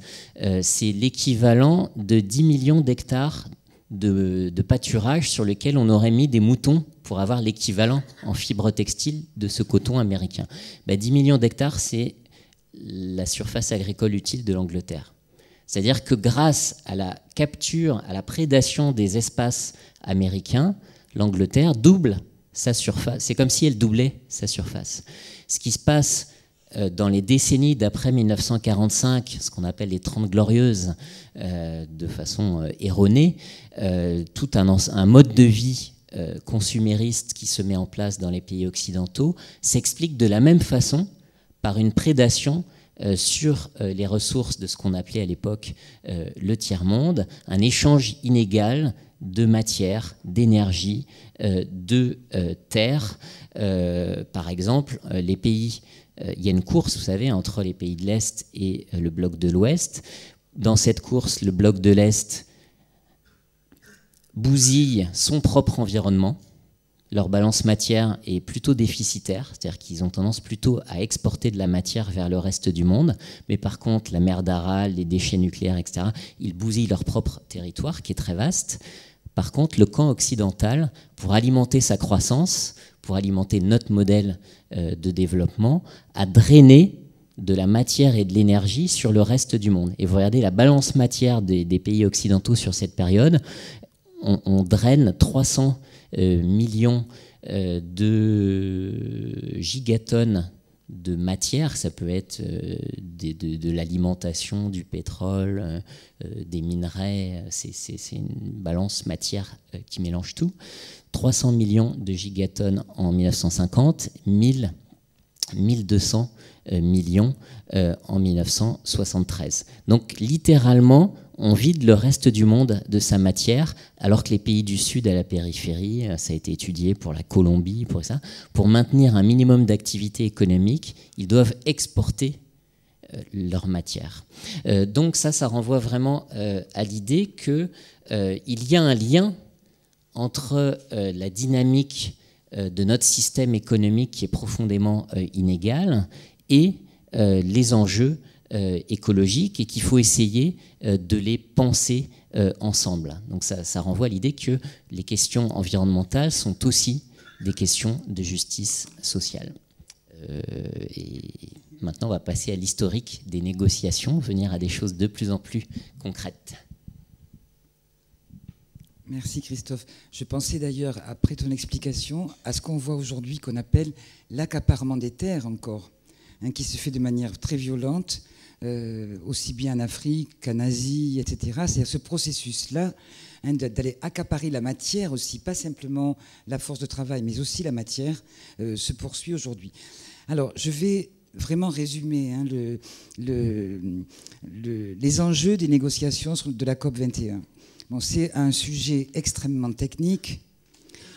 c'est l'équivalent de 10 millions d'hectares de pâturage sur lequel on aurait mis des moutons pour avoir l'équivalent en fibre textile de ce coton américain. Bah, 10 millions d'hectares, c'est la surface agricole utile de l'Angleterre. C'est-à-dire que grâce à la capture, à la prédation des espaces américains, l'Angleterre double sa surface. C'est comme si elle doublait sa surface. Ce qui se passe dans les décennies d'après 1945, ce qu'on appelle les 30 glorieuses, de façon erronée, tout un mode de vie consumériste qui se met en place dans les pays occidentaux s'explique de la même façon par une prédation sur les ressources de ce qu'on appelait à l'époque le tiers-monde, un échange inégal de matière, d'énergie, de terre. Par exemple, les pays, il y a une course, vous savez, entre les pays de l'Est et le bloc de l'Ouest. Dans cette course, le bloc de l'Est bousille son propre environnement. Leur balance matière est plutôt déficitaire, c'est-à-dire qu'ils ont tendance plutôt à exporter de la matière vers le reste du monde. Mais par contre, la mer d'Aral, les déchets nucléaires, etc., ils bousillent leur propre territoire qui est très vaste. Par contre, le camp occidental, pour alimenter sa croissance, pour alimenter notre modèle de développement, a drainé de la matière et de l'énergie sur le reste du monde. Et vous regardez la balance matière des pays occidentaux sur cette période, on draine 300 millions de gigatonnes de matière, ça peut être de l'alimentation, du pétrole, des minerais, c'est une balance matière qui mélange tout. 300 millions de gigatonnes en 1950, 1000 1200 millions en 1973. Donc littéralement, on vide le reste du monde de sa matière, alors que les pays du Sud à la périphérie, ça a été étudié pour la Colombie, pour ça, pour maintenir un minimum d'activité économique, ils doivent exporter leur matière. Donc ça renvoie vraiment à l'idée qu'il y a un lien entre la dynamique de notre système économique qui est profondément inégal et les enjeux écologiques et qu'il faut essayer de les penser ensemble. Donc ça renvoie à l'idée que les questions environnementales sont aussi des questions de justice sociale. Et maintenant, on va passer à l'historique des négociations, venir à des choses de plus en plus concrètes. Merci Christophe. Je pensais d'ailleurs, après ton explication, à ce qu'on voit aujourd'hui qu'on appelle l'accaparement des terres encore, hein, qui se fait de manière très violente, aussi bien en Afrique qu'en Asie, etc. C'est ce processus-là hein, d'aller accaparer la matière aussi, pas simplement la force de travail, mais aussi la matière, se poursuit aujourd'hui. Alors, je vais vraiment résumer hein, les enjeux des négociations de la COP21. Bon, c'est un sujet extrêmement technique,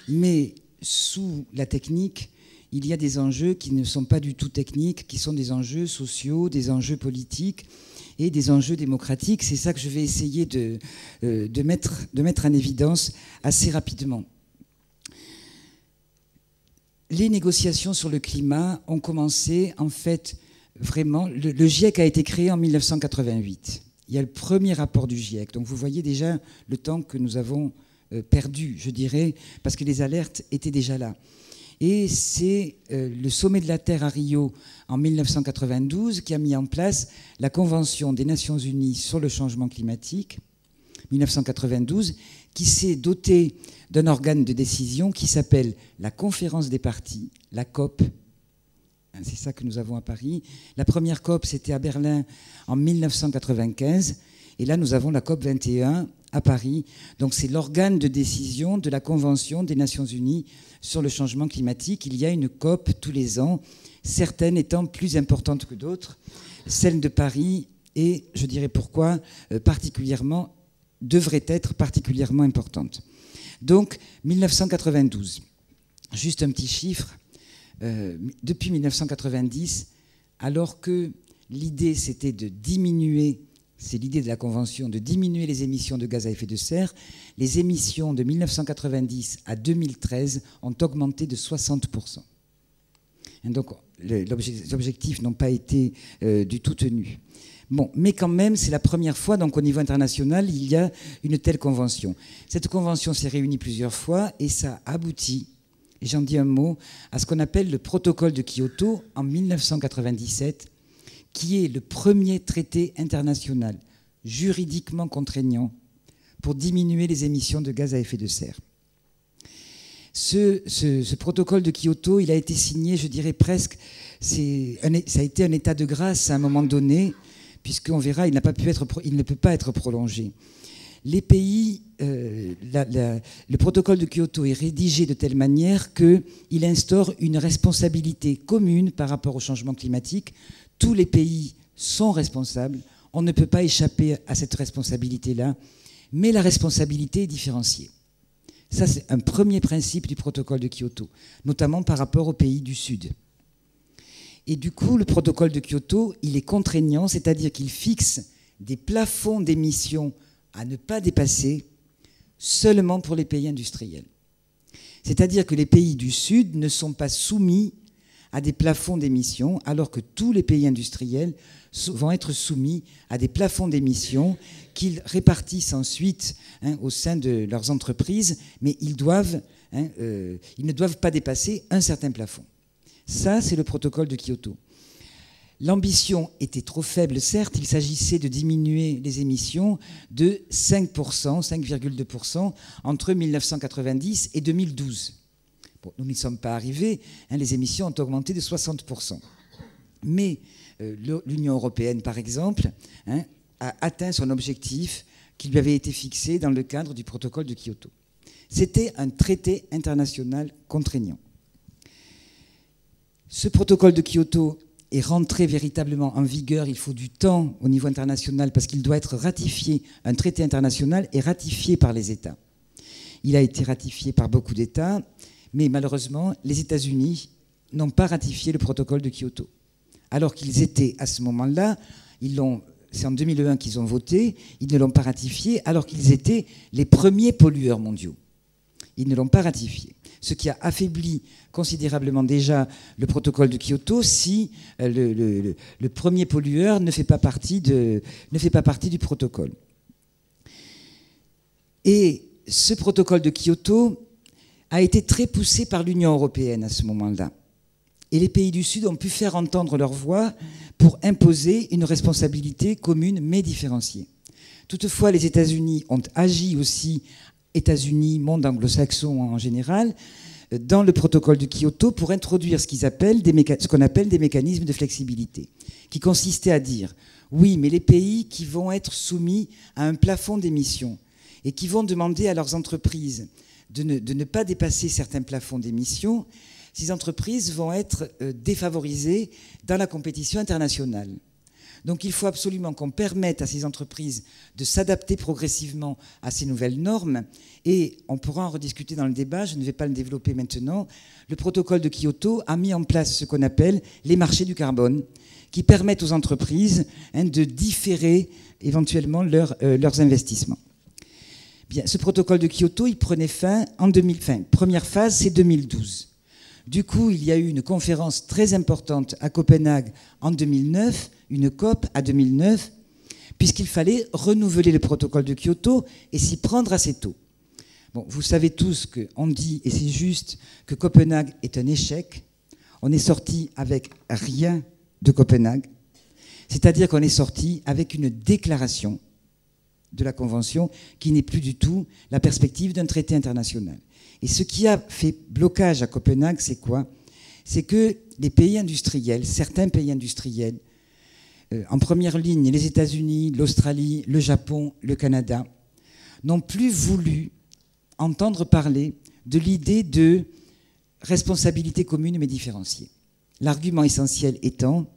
mais sous la technique, il y a des enjeux qui ne sont pas du tout techniques, qui sont des enjeux sociaux, des enjeux politiques et des enjeux démocratiques. C'est ça que je vais essayer de mettre en évidence assez rapidement. Les négociations sur le climat ont commencé, en fait, vraiment... Le GIEC a été créé en 1988. Il y a le premier rapport du GIEC. Donc vous voyez déjà le temps que nous avons perdu, je dirais, parce que les alertes étaient déjà là. Et c'est le sommet de la Terre à Rio en 1992 qui a mis en place la Convention des Nations Unies sur le changement climatique, 1992, qui s'est dotée d'un organe de décision qui s'appelle la Conférence des parties, la COP. C'est ça que nous avons à Paris. La première COP, c'était à Berlin en 1995. Et là, nous avons la COP 21 à Paris. Donc, c'est l'organe de décision de la Convention des Nations Unies sur le changement climatique. Il y a une COP tous les ans, certaines étant plus importantes que d'autres. Celle de Paris, et je dirais pourquoi, particulièrement, devrait être particulièrement importante. Donc, 1992. Juste un petit chiffre. Depuis 1990, alors que l'idée c'était de diminuer, c'est l'idée de la Convention, de diminuer les émissions de gaz à effet de serre, les émissions de 1990 à 2013 ont augmenté de 60%. Et donc les objectifs n'ont pas été du tout tenus. Bon, mais quand même, c'est la première fois, donc au niveau international, il y a une telle convention. Cette convention s'est réunie plusieurs fois et ça aboutit, et j'en dis un mot, à ce qu'on appelle le protocole de Kyoto en 1997, qui est le premier traité international juridiquement contraignant pour diminuer les émissions de gaz à effet de serre. Ce protocole de Kyoto, il a été signé, je dirais presque, ça a été un état de grâce à un moment donné, puisqu'on verra, il ne peut pas être prolongé. Les pays, le protocole de Kyoto est rédigé de telle manière qu'il instaure une responsabilité commune par rapport au changement climatique. Tous les pays sont responsables. On ne peut pas échapper à cette responsabilité-là. Mais la responsabilité est différenciée. Ça, c'est un premier principe du protocole de Kyoto, notamment par rapport aux pays du Sud. Et du coup, le protocole de Kyoto, il est contraignant, c'est-à-dire qu'il fixe des plafonds d'émissions à ne pas dépasser seulement pour les pays industriels. C'est-à-dire que les pays du Sud ne sont pas soumis à des plafonds d'émissions, alors que tous les pays industriels vont être soumis à des plafonds d'émissions qu'ils répartissent ensuite hein, au sein de leurs entreprises, mais ils ne doivent pas dépasser un certain plafond. Ça, c'est le protocole de Kyoto. L'ambition était trop faible, certes, il s'agissait de diminuer les émissions de 5%, 5,2% entre 1990 et 2012. Bon, nous n'y sommes pas arrivés, hein, les émissions ont augmenté de 60%. Mais l'Union européenne, par exemple, hein, a atteint son objectif qui lui avait été fixé dans le cadre du protocole de Kyoto. C'était un traité international contraignant. Ce protocole de Kyoto est rentré véritablement en vigueur. Il faut du temps au niveau international parce qu'il doit être ratifié. Un traité international est ratifié par les États. Il a été ratifié par beaucoup d'États, mais malheureusement, les États-Unis n'ont pas ratifié le protocole de Kyoto. Alors qu'ils étaient à ce moment-là, c'est en 2001 qu'ils ont voté, ils ne l'ont pas ratifié, alors qu'ils étaient les premiers pollueurs mondiaux. Ils ne l'ont pas ratifié. Ce qui a affaibli considérablement déjà le protocole de Kyoto si le premier pollueur ne fait pas partie du protocole. Et ce protocole de Kyoto a été très poussé par l'Union européenne à ce moment-là. Et les pays du Sud ont pu faire entendre leur voix pour imposer une responsabilité commune mais différenciée. Toutefois, les États-Unis ont agi aussi, États-Unis, monde anglo-saxon en général, dans le protocole de Kyoto pour introduire ce qu'on appelle des mécanismes de flexibilité, qui consistaient à dire « oui, mais les pays qui vont être soumis à un plafond d'émissions et qui vont demander à leurs entreprises de ne pas dépasser certains plafonds d'émissions, ces entreprises vont être défavorisées dans la compétition internationale ». Donc il faut absolument qu'on permette à ces entreprises de s'adapter progressivement à ces nouvelles normes et on pourra en rediscuter dans le débat, je ne vais pas le développer maintenant. Le protocole de Kyoto a mis en place ce qu'on appelle les marchés du carbone qui permettent aux entreprises de différer éventuellement leurs investissements. Bien, ce protocole de Kyoto, il prenait fin en 2020. Première phase, c'est 2012. Du coup, il y a eu une conférence très importante à Copenhague en 2009, une COP à 2009, puisqu'il fallait renouveler le protocole de Kyoto et s'y prendre assez tôt. Bon, vous savez tous qu'on dit, et c'est juste, que Copenhague est un échec. On est sorti avec rien de Copenhague, c'est-à-dire qu'on est sorti avec une déclaration de la Convention qui n'est plus du tout la perspective d'un traité international. Et ce qui a fait blocage à Copenhague, c'est quoi? C'est que les pays industriels, certains pays industriels, en première ligne les États-Unis, l'Australie, le Japon, le Canada, n'ont plus voulu entendre parler de l'idée de responsabilité commune mais différenciée. L'argument essentiel étant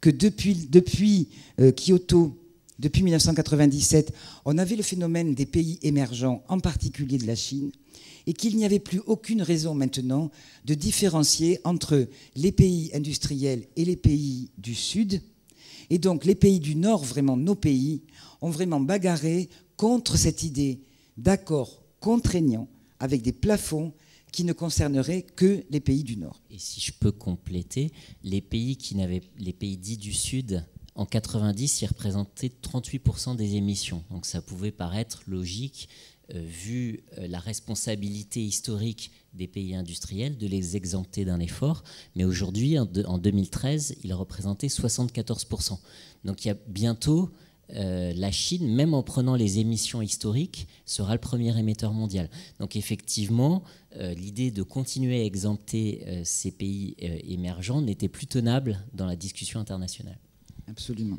que depuis Kyoto, depuis 1997, on avait le phénomène des pays émergents, en particulier de la Chine, et qu'il n'y avait plus aucune raison maintenant de différencier entre les pays industriels et les pays du Sud. Et donc les pays du Nord, vraiment nos pays, ont vraiment bagarré contre cette idée d'accords contraignants avec des plafonds qui ne concerneraient que les pays du Nord. Et si je peux compléter, les pays dits du Sud, en 1990, ils représentaient 38% des émissions. Donc ça pouvait paraître logique, vu la responsabilité historique des pays industriels, de les exempter d'un effort. Mais aujourd'hui, en 2013, ils représentaient 74%. Donc il y a bientôt, la Chine, même en prenant les émissions historiques, sera le premier émetteur mondial. Donc effectivement, l'idée de continuer à exempter ces pays émergents n'était plus tenable dans la discussion internationale. Absolument.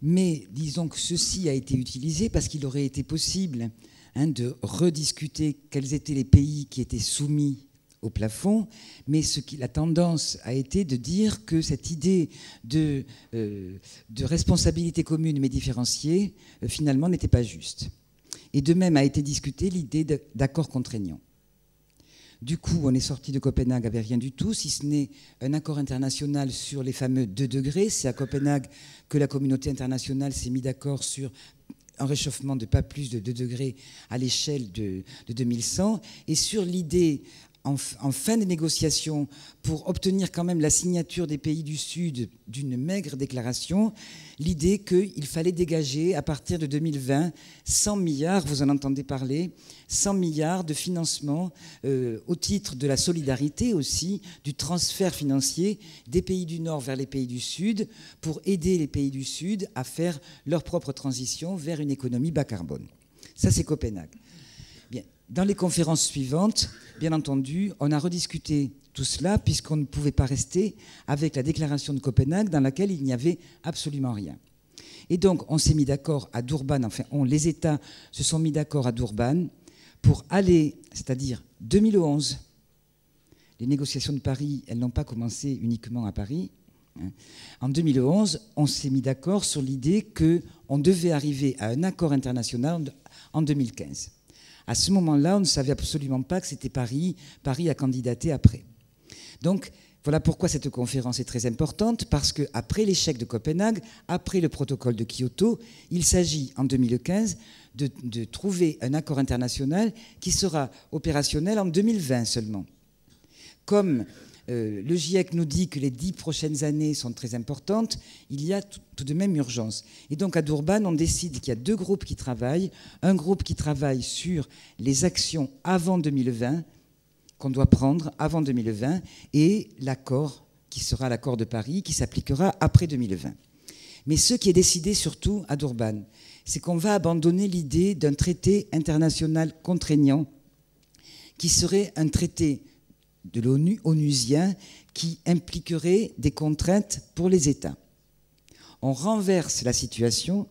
Mais disons que ceci a été utilisé parce qu'il aurait été possible de rediscuter quels étaient les pays qui étaient soumis au plafond, mais la tendance a été de dire que cette idée de responsabilité commune mais différenciée, finalement, n'était pas juste. Et de même a été discutée l'idée d'accords contraignants. Du coup, on est sorti de Copenhague avec rien du tout, si ce n'est un accord international sur les fameux 2 degrés. C'est à Copenhague que la communauté internationale s'est mise d'accord sur un réchauffement de pas plus de 2 degrés à l'échelle de 2100 et sur l'idée, en fin de négociation, pour obtenir quand même la signature des pays du Sud d'une maigre déclaration, l'idée qu'il fallait dégager à partir de 2020 100 milliards, vous en entendez parler, 100 milliards de financement au titre de la solidarité aussi, du transfert financier des pays du Nord vers les pays du Sud pour aider les pays du Sud à faire leur propre transition vers une économie bas carbone. Ça, c'est Copenhague. Bien. Dans les conférences suivantes, bien entendu, on a rediscuté tout cela puisqu'on ne pouvait pas rester avec la déclaration de Copenhague dans laquelle il n'y avait absolument rien. Et donc, on s'est mis d'accord à Durban, enfin, les États se sont mis d'accord à Durban pour aller, c'est-à-dire 2011, les négociations de Paris, elles n'ont pas commencé uniquement à Paris. En 2011, on s'est mis d'accord sur l'idée qu'on devait arriver à un accord international en 2015. À ce moment-là, on ne savait absolument pas que c'était Paris. Paris a candidaté après. Donc, voilà pourquoi cette conférence est très importante, parce qu'après l'échec de Copenhague, après le protocole de Kyoto, il s'agit en 2015 de trouver un accord international qui sera opérationnel en 2020 seulement. Comme le GIEC nous dit que les 10 prochaines années sont très importantes, il y a tout de même urgence. Et donc à Durban, on décide qu'il y a 2 groupes qui travaillent. Un groupe qui travaille sur les actions avant 2020, qu'on doit prendre avant 2020, et l'accord qui sera l'accord de Paris, qui s'appliquera après 2020. Mais ce qui est décidé surtout à Durban, c'est qu'on va abandonner l'idée d'un traité international contraignant qui serait un traité de l'ONU, onusien, qui impliquerait des contraintes pour les États. On renverse la situation,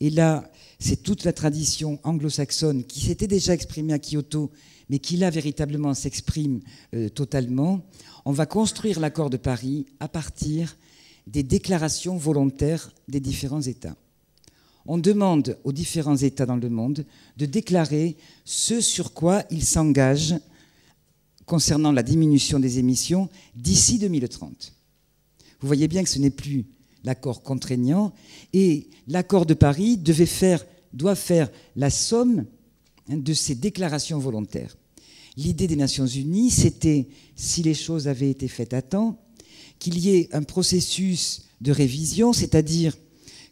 et là, c'est toute la tradition anglo-saxonne qui s'était déjà exprimée à Kyoto, mais qui là véritablement s'exprime totalement. On va construire l'accord de Paris à partir des déclarations volontaires des différents États. On demande aux différents États dans le monde de déclarer ce sur quoi ils s'engagent concernant la diminution des émissions d'ici 2030. Vous voyez bien que ce n'est plus l'accord contraignant, et l'accord de Paris doit faire la somme de ces déclarations volontaires. L'idée des Nations Unies, c'était, si les choses avaient été faites à temps, qu'il y ait un processus de révision, c'est-à-dire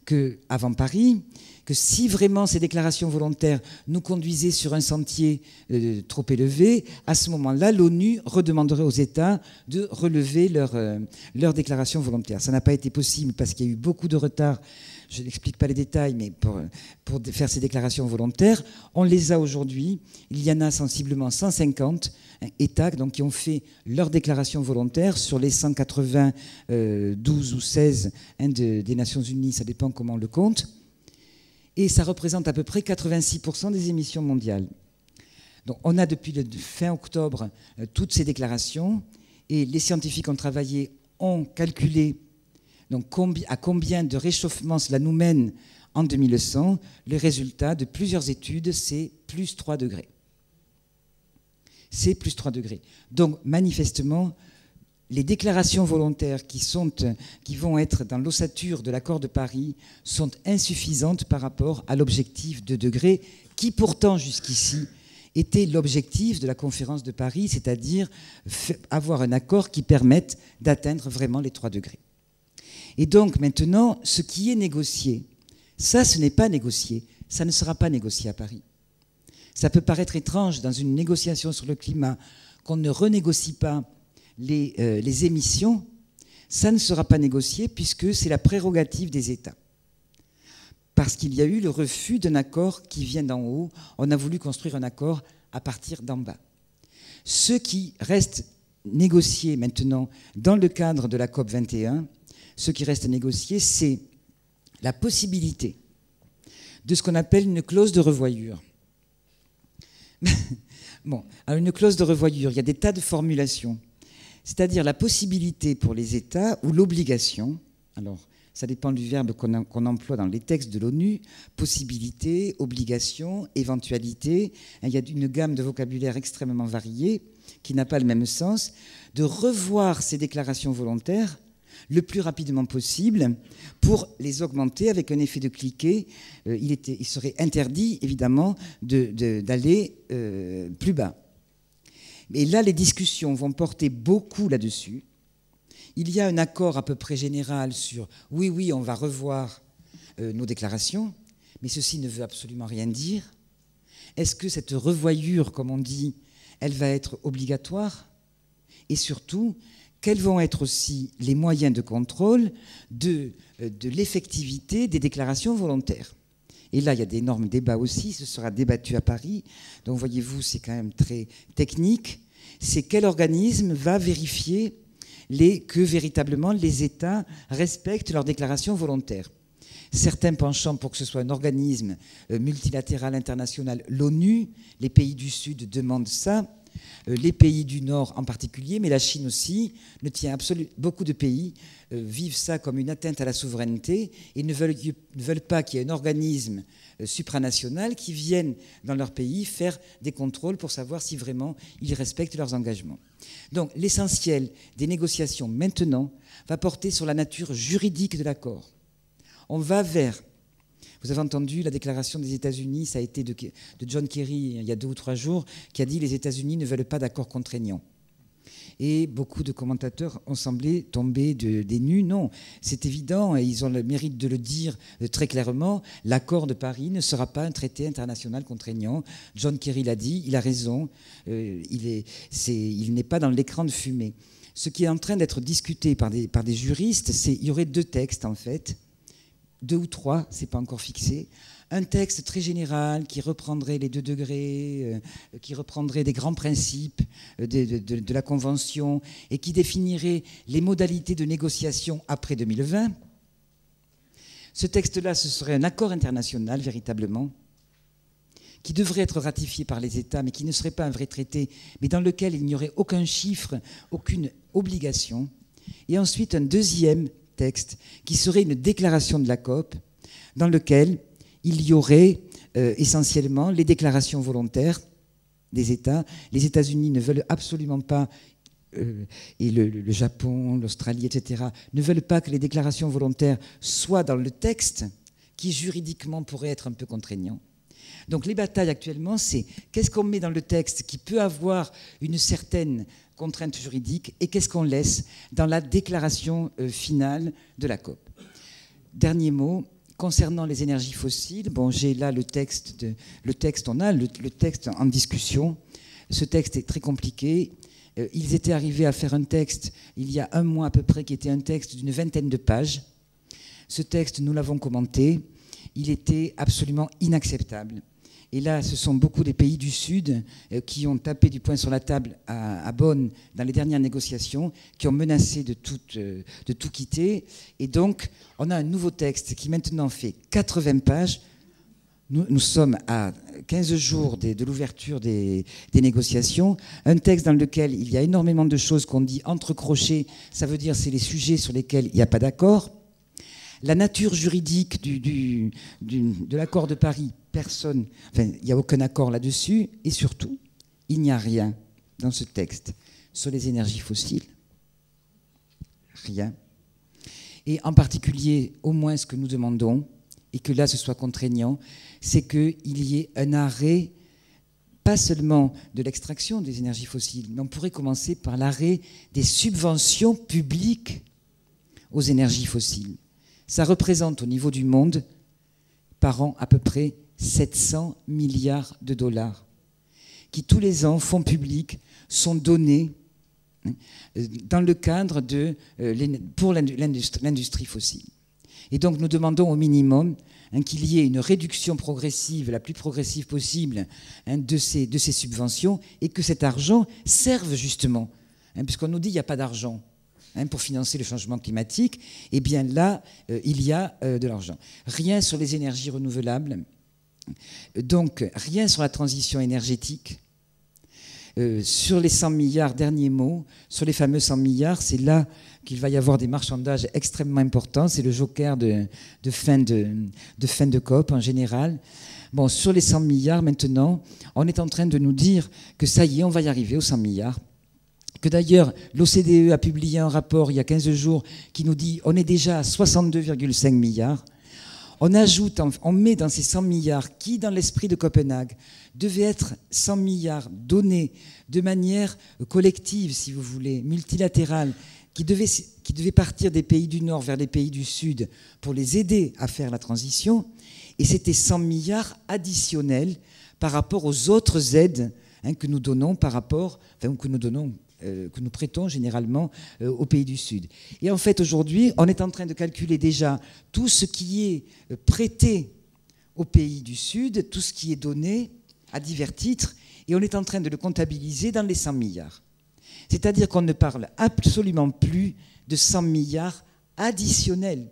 qu'avant Paris, que si vraiment ces déclarations volontaires nous conduisaient sur un sentier trop élevé, à ce moment-là, l'ONU redemanderait aux États de relever leurs déclarations volontaires. Ça n'a pas été possible parce qu'il y a eu beaucoup de retard. Je n'explique pas les détails, mais pour faire ces déclarations volontaires, on les a aujourd'hui. Il y en a sensiblement 150 États donc, qui ont fait leurs déclarations volontaires sur les 192 ou 16 des Nations Unies, ça dépend comment on le compte. Et ça représente à peu près 86% des émissions mondiales. Donc on a depuis le fin octobre toutes ces déclarations, et les scientifiques ont travaillé, ont calculé donc à combien de réchauffement cela nous mène en 2100. Le résultat de plusieurs études, c'est plus 3 degrés. C'est plus 3 degrés. Donc manifestement, les déclarations volontaires qui vont être dans l'ossature de l'accord de Paris sont insuffisantes par rapport à l'objectif de degré qui pourtant jusqu'ici était l'objectif de la conférence de Paris, c'est-à-dire avoir un accord qui permette d'atteindre vraiment les 3 degrés. Et donc maintenant, ce qui est négocié, ça ce n'est pas négocié, ça ne sera pas négocié à Paris. Ça peut paraître étrange dans une négociation sur le climat qu'on ne renégocie pas les émissions, ça ne sera pas négocié puisque c'est la prérogative des États. Parce qu'il y a eu le refus d'un accord qui vient d'en haut, on a voulu construire un accord à partir d'en bas. Ce qui reste négocié maintenant dans le cadre de la COP21, ce qui reste négocié, c'est la possibilité de ce qu'on appelle une clause de revoyure. Bon, alors une clause de revoyure, il y a des tas de formulations. C'est-à-dire la possibilité pour les États ou l'obligation, alors ça dépend du verbe qu'on emploie dans les textes de l'ONU, possibilité, obligation, éventualité, il y a une gamme de vocabulaire extrêmement variée qui n'a pas le même sens, de revoir ces déclarations volontaires le plus rapidement possible pour les augmenter avec un effet de cliquet. Il serait interdit évidemment d'aller plus bas. Et là, les discussions vont porter beaucoup là-dessus. Il y a un accord à peu près général sur « oui, on va revoir nos déclarations », mais ceci ne veut absolument rien dire. Est-ce que cette revoyure, comme on dit, elle va être obligatoire? Et surtout, quels vont être aussi les moyens de contrôle de l'effectivité des déclarations volontaires? Et là, il y a d'énormes débats aussi, ce sera débattu à Paris. Donc voyez-vous, c'est quand même très technique. C'est quel organisme va vérifier que véritablement les États respectent leurs déclarations volontaires? Certains penchant pour que ce soit un organisme multilatéral international, l'ONU, les pays du Sud demandent ça. Les pays du Nord en particulier, mais la Chine aussi, ne tient absolument. Beaucoup de pays vivent ça comme une atteinte à la souveraineté et ne veulent pas qu'il y ait un organisme supranational qui vienne dans leur pays faire des contrôles pour savoir si vraiment ils respectent leurs engagements. Donc l'essentiel des négociations maintenant va porter sur la nature juridique de l'accord. On va vers... Vous avez entendu la déclaration des États-Unis, ça a été de John Kerry il y a 2 ou 3 jours, qui a dit « Les États-Unis ne veulent pas d'accord contraignant ». Et beaucoup de commentateurs ont semblé tomber des nues. Non, c'est évident, et ils ont le mérite de le dire très clairement, l'accord de Paris ne sera pas un traité international contraignant. John Kerry l'a dit, il a raison, il n'est pas dans l'écran de fumée. Ce qui est en train d'être discuté par des juristes, c'est qu'il y aurait 2 textes en fait, 2 ou 3, c'est pas encore fixé. Un texte très général qui reprendrait les 2 degrés, qui reprendrait des grands principes de la Convention et qui définirait les modalités de négociation après 2020. Ce texte-là, ce serait un accord international véritablement, qui devrait être ratifié par les États, mais qui ne serait pas un vrai traité, mais dans lequel il n'y aurait aucun chiffre, aucune obligation. Et ensuite, un 2e texte, qui serait une déclaration de la COP, dans lequel il y aurait essentiellement les déclarations volontaires des États. Les États-Unis ne veulent absolument pas, et le Japon, l'Australie, etc., ne veulent pas que les déclarations volontaires soient dans le texte, qui juridiquement pourrait être un peu contraignant. Donc les batailles actuellement, c'est qu'est-ce qu'on met dans le texte qui peut avoir une certaine contrainte juridique et qu'est-ce qu'on laisse dans la déclaration finale de la COP. Dernier mot, concernant les énergies fossiles, bon, j'ai là le texte en discussion. Ce texte est très compliqué. Ils étaient arrivés à faire un texte il y a 1 mois à peu près qui était un texte d'une 20aine de pages. Ce texte, nous l'avons commenté, il était absolument inacceptable. Et là, ce sont beaucoup des pays du Sud qui ont tapé du poing sur la table à Bonn dans les dernières négociations, qui ont menacé de tout quitter. Et donc, on a un nouveau texte qui maintenant fait 80 pages. Nous sommes à 15 jours de l'ouverture des négociations. Un texte dans lequel il y a énormément de choses qu'on dit entre crochets. Ça veut dire c'est les sujets sur lesquels il n'y a pas d'accord. La nature juridique de l'accord de Paris, personne, enfin, il n'y a aucun accord là-dessus. Et surtout, il n'y a rien dans ce texte sur les énergies fossiles. Rien. Et en particulier, au moins ce que nous demandons, et que là ce soit contraignant, c'est qu'il y ait un arrêt, pas seulement de l'extraction des énergies fossiles, mais on pourrait commencer par l'arrêt des subventions publiques aux énergies fossiles. Ça représente au niveau du monde, par an, à peu près 700 milliards de dollars qui, tous les ans, fonds publics, sont donnés dans le cadre pour l'industrie fossile. Et donc, nous demandons au minimum qu'il y ait une réduction progressive, la plus progressive possible, de ces subventions et que cet argent serve justement, puisqu'on nous dit qu'il n'y a pas d'argent. Pour financer le changement climatique, eh bien là, il y a de l'argent. Rien sur les énergies renouvelables, donc rien sur la transition énergétique. Sur les 100 milliards, dernier mot, sur les fameux 100 milliards, c'est là qu'il va y avoir des marchandages extrêmement importants. C'est le joker de fin de COP en général. Bon, sur les 100 milliards maintenant, on est en train de nous dire que ça y est, on va y arriver aux 100 milliards. Que d'ailleurs, l'OCDE a publié un rapport il y a 15 jours qui nous dit on est déjà à 62,5 milliards. On ajoute, on met dans ces 100 milliards qui, dans l'esprit de Copenhague, devaient être 100 milliards donnés de manière collective, si vous voulez, multilatérale, qui devaient partir des pays du Nord vers les pays du Sud pour les aider à faire la transition. Et c'était 100 milliards additionnels par rapport aux autres aides que nous donnons par rapport... Enfin, que nous donnons... que nous prêtons généralement aux pays du Sud. Et en fait, aujourd'hui, on est en train de calculer déjà tout ce qui est prêté aux pays du Sud, tout ce qui est donné à divers titres, et on est en train de le comptabiliser dans les 100 milliards. C'est-à-dire qu'on ne parle absolument plus de 100 milliards additionnels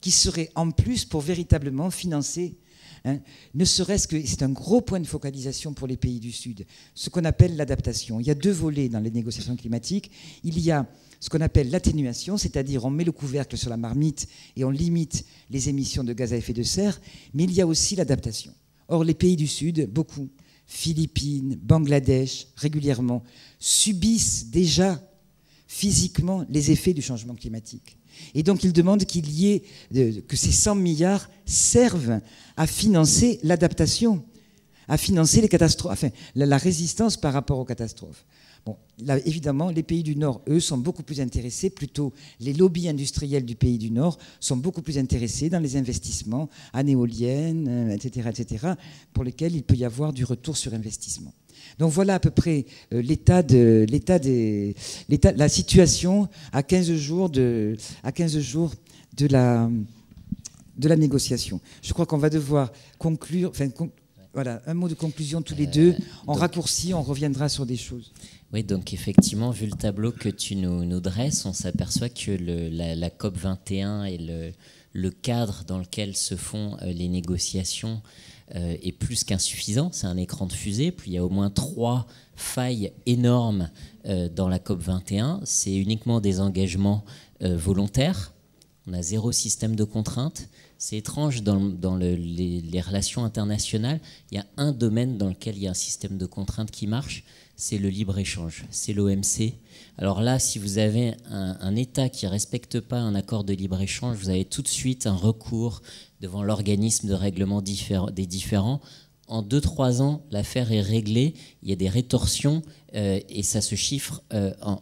qui seraient en plus pour véritablement financer Hein, ne serait-ce que, c'est un gros point de focalisation pour les pays du Sud, ce qu'on appelle l'adaptation. Il y a deux volets dans les négociations climatiques. Il y a ce qu'on appelle l'atténuation, c'est-à-dire on met le couvercle sur la marmite et on limite les émissions de gaz à effet de serre, mais il y a aussi l'adaptation. Or, les pays du Sud, beaucoup, Philippines, Bangladesh, régulièrement, subissent déjà physiquement les effets du changement climatique. Et donc, ils demandent qu'il y ait, que ces 100 milliards servent à financer l'adaptation, à financer les catastrophes, enfin, la résistance par rapport aux catastrophes. Bon, là, évidemment, les pays du Nord, eux, sont beaucoup plus intéressés, plutôt les lobbies industriels du pays du Nord sont beaucoup plus intéressés dans les investissements en éoliennes, etc., pour lesquels il peut y avoir du retour sur investissement. Donc voilà à peu près la situation à 15 jours de la négociation. Je crois qu'on va devoir conclure, enfin, voilà, un mot de conclusion tous les deux. En raccourci, on reviendra sur des choses. Oui, donc effectivement, vu le tableau que tu nous dresses, on s'aperçoit que la COP21 et le cadre dans lequel se font les négociations est plus qu'insuffisant. C'est un écran de fusée. Puis il y a au moins 3 failles énormes dans la COP21. C'est uniquement des engagements volontaires. On a 0 système de contraintes. C'est étrange dans les relations internationales. Il y a un domaine dans lequel il y a un système de contraintes qui marche, c'est le libre-échange, c'est l'OMC. Alors là, si vous avez un État qui ne respecte pas un accord de libre-échange, vous avez tout de suite un recours devant l'organisme de règlement des différends. En 2-3 ans, l'affaire est réglée, il y a des rétorsions et ça se chiffre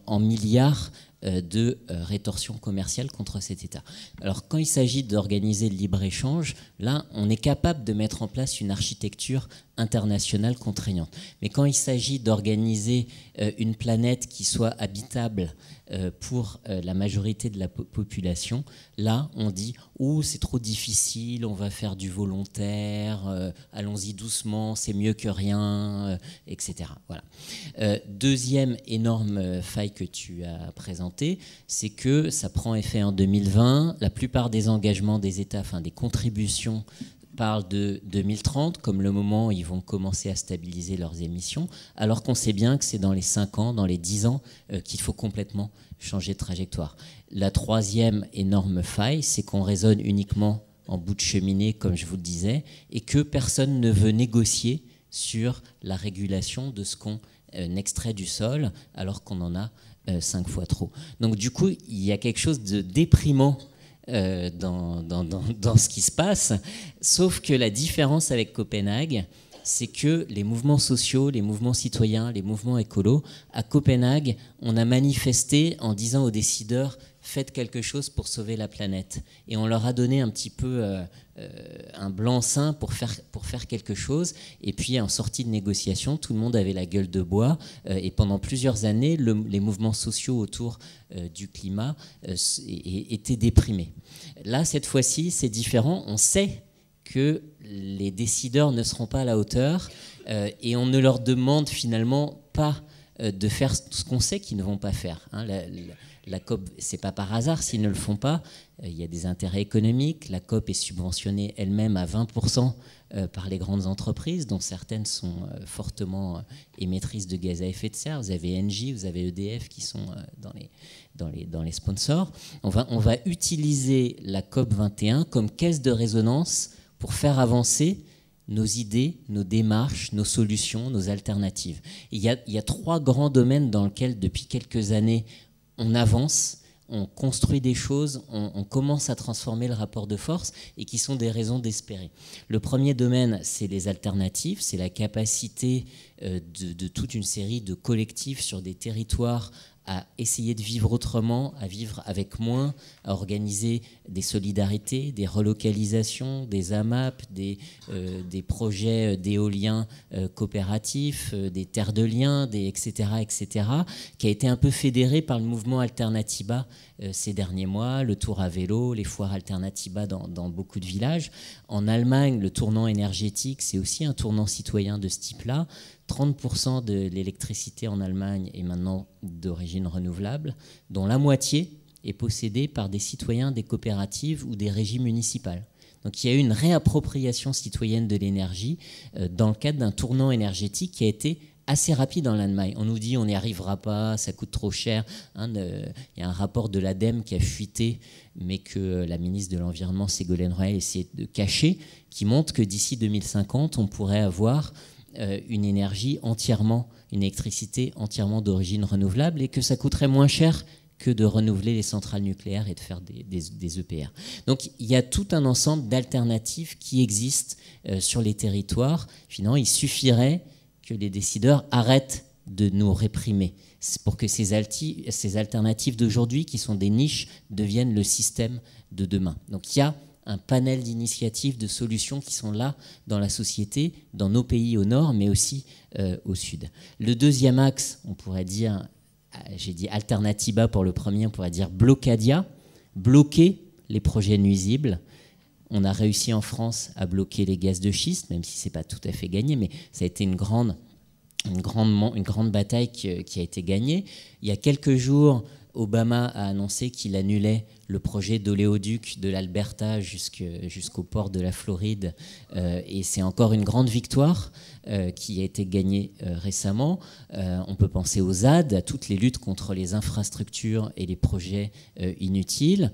en milliards de rétorsion commerciale contre cet État. Alors quand il s'agit d'organiser le libre-échange, là on est capable de mettre en place une architecture internationale contraignante. Mais quand il s'agit d'organiser une planète qui soit habitable pour la majorité de la population, là on dit « Oh, c'est trop difficile, on va faire du volontaire, allons-y doucement, c'est mieux que rien, etc. » Voilà. Deuxième énorme faille que tu as présentée, c'est que ça prend effet en 2020. La plupart des engagements des États, enfin des contributions, parlent de 2030 comme le moment où ils vont commencer à stabiliser leurs émissions, alors qu'on sait bien que c'est dans les 5 ans, dans les 10 ans qu'il faut complètement changer de trajectoire. La troisième énorme faille, c'est qu'on raisonne uniquement en bout de cheminée, comme je vous le disais, et que personne ne veut négocier sur la régulation de ce qu'on extrait du sol, alors qu'on en a 5 fois trop. Donc du coup, il y a quelque chose de déprimant dans ce qui se passe, sauf que la différence avec Copenhague, c'est que les mouvements sociaux, les mouvements citoyens, les mouvements écolos, à Copenhague, on a manifesté en disant aux décideurs « faites quelque chose pour sauver la planète ». Et on leur a donné un petit peu un blanc-seing pour faire quelque chose. Et puis en sortie de négociation, tout le monde avait la gueule de bois. Et pendant plusieurs années, les mouvements sociaux autour du climat étaient déprimés. Là, cette fois-ci, c'est différent. On sait que les décideurs ne seront pas à la hauteur et on ne leur demande finalement pas de faire ce qu'on sait qu'ils ne vont pas faire. Hein, la COP, c'est pas par hasard s'ils ne le font pas. Il y a des intérêts économiques. La COP est subventionnée elle-même à 20% par les grandes entreprises, dont certaines sont fortement émettrices de gaz à effet de serre. Vous avez Engie, vous avez EDF qui sont dans les sponsors. On va utiliser la COP 21 comme caisse de résonance pour faire avancer nos idées, nos démarches, nos solutions, nos alternatives. Il y a 3 grands domaines dans lesquels, depuis quelques années, on avance, on construit des choses, on commence à transformer le rapport de force et qui sont des raisons d'espérer. Le premier domaine, c'est les alternatives, c'est la capacité de toute une série de collectifs sur des territoires à essayer de vivre autrement, à vivre avec moins, à organiser des solidarités, des relocalisations, des AMAP, des projets d'éoliens coopératifs, des terres de liens, etc., qui a été un peu fédéré par le mouvement Alternatiba ces derniers mois, le tour à vélo, les foires Alternatiba dans beaucoup de villages. En Allemagne, le tournant énergétique, c'est aussi un tournant citoyen de ce type-là. 30% de l'électricité en Allemagne est maintenant d'origine renouvelable, dont la moitié est possédée par des citoyens des coopératives ou des régies municipales. Donc il y a eu une réappropriation citoyenne de l'énergie dans le cadre d'un tournant énergétique qui a été assez rapide en Allemagne. On nous dit on n'y arrivera pas, ça coûte trop cher. Il y a un rapport de l'ADEME qui a fuité, mais que la ministre de l'Environnement, Ségolène Royal, essayait de cacher, qui montre que d'ici 2050, on pourrait avoir une énergie entièrement, une électricité entièrement d'origine renouvelable et que ça coûterait moins cher que de renouveler les centrales nucléaires et de faire des EPR. Donc il y a tout un ensemble d'alternatives qui existent sur les territoires. Finalement, il suffirait que les décideurs arrêtent de nous réprimer pour que ces alternatives d'aujourd'hui, qui sont des niches, deviennent le système de demain. Donc il y a un panel d'initiatives, de solutions qui sont là dans la société, dans nos pays au nord, mais aussi au sud. Le deuxième axe, on pourrait dire, j'ai dit Alternatiba pour le premier, on pourrait dire Blocadia, bloquer les projets nuisibles. On a réussi en France à bloquer les gaz de schiste, même si ce n'est pas tout à fait gagné, mais ça a été une grande bataille qui a été gagnée. Il y a quelques jours, Obama a annoncé qu'il annulait le projet d'oléoduc de l'Alberta jusqu'au port de la Floride. Et c'est encore une grande victoire qui a été gagnée récemment. On peut penser aux ZAD, à toutes les luttes contre les infrastructures et les projets inutiles.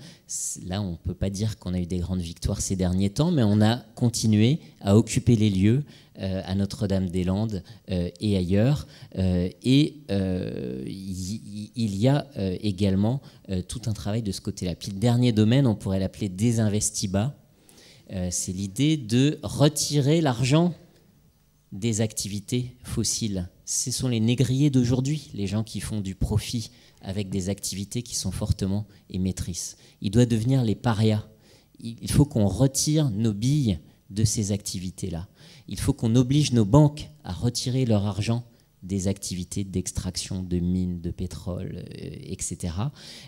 Là, on ne peut pas dire qu'on a eu des grandes victoires ces derniers temps, mais on a continué à occuper les lieux à Notre-Dame-des-Landes et ailleurs. Il y a également tout un travail de ce côté-là. Puis le dernier domaine, on pourrait l'appeler Désinvestiba. C'est l'idée de retirer l'argent des activités fossiles. Ce sont les négriers d'aujourd'hui, les gens qui font du profit avec des activités qui sont fortement émettrices. Ils doivent devenir les parias. Il faut qu'on retire nos billes de ces activités-là. Il faut qu'on oblige nos banques à retirer leur argent des activités d'extraction de mines, de pétrole, etc.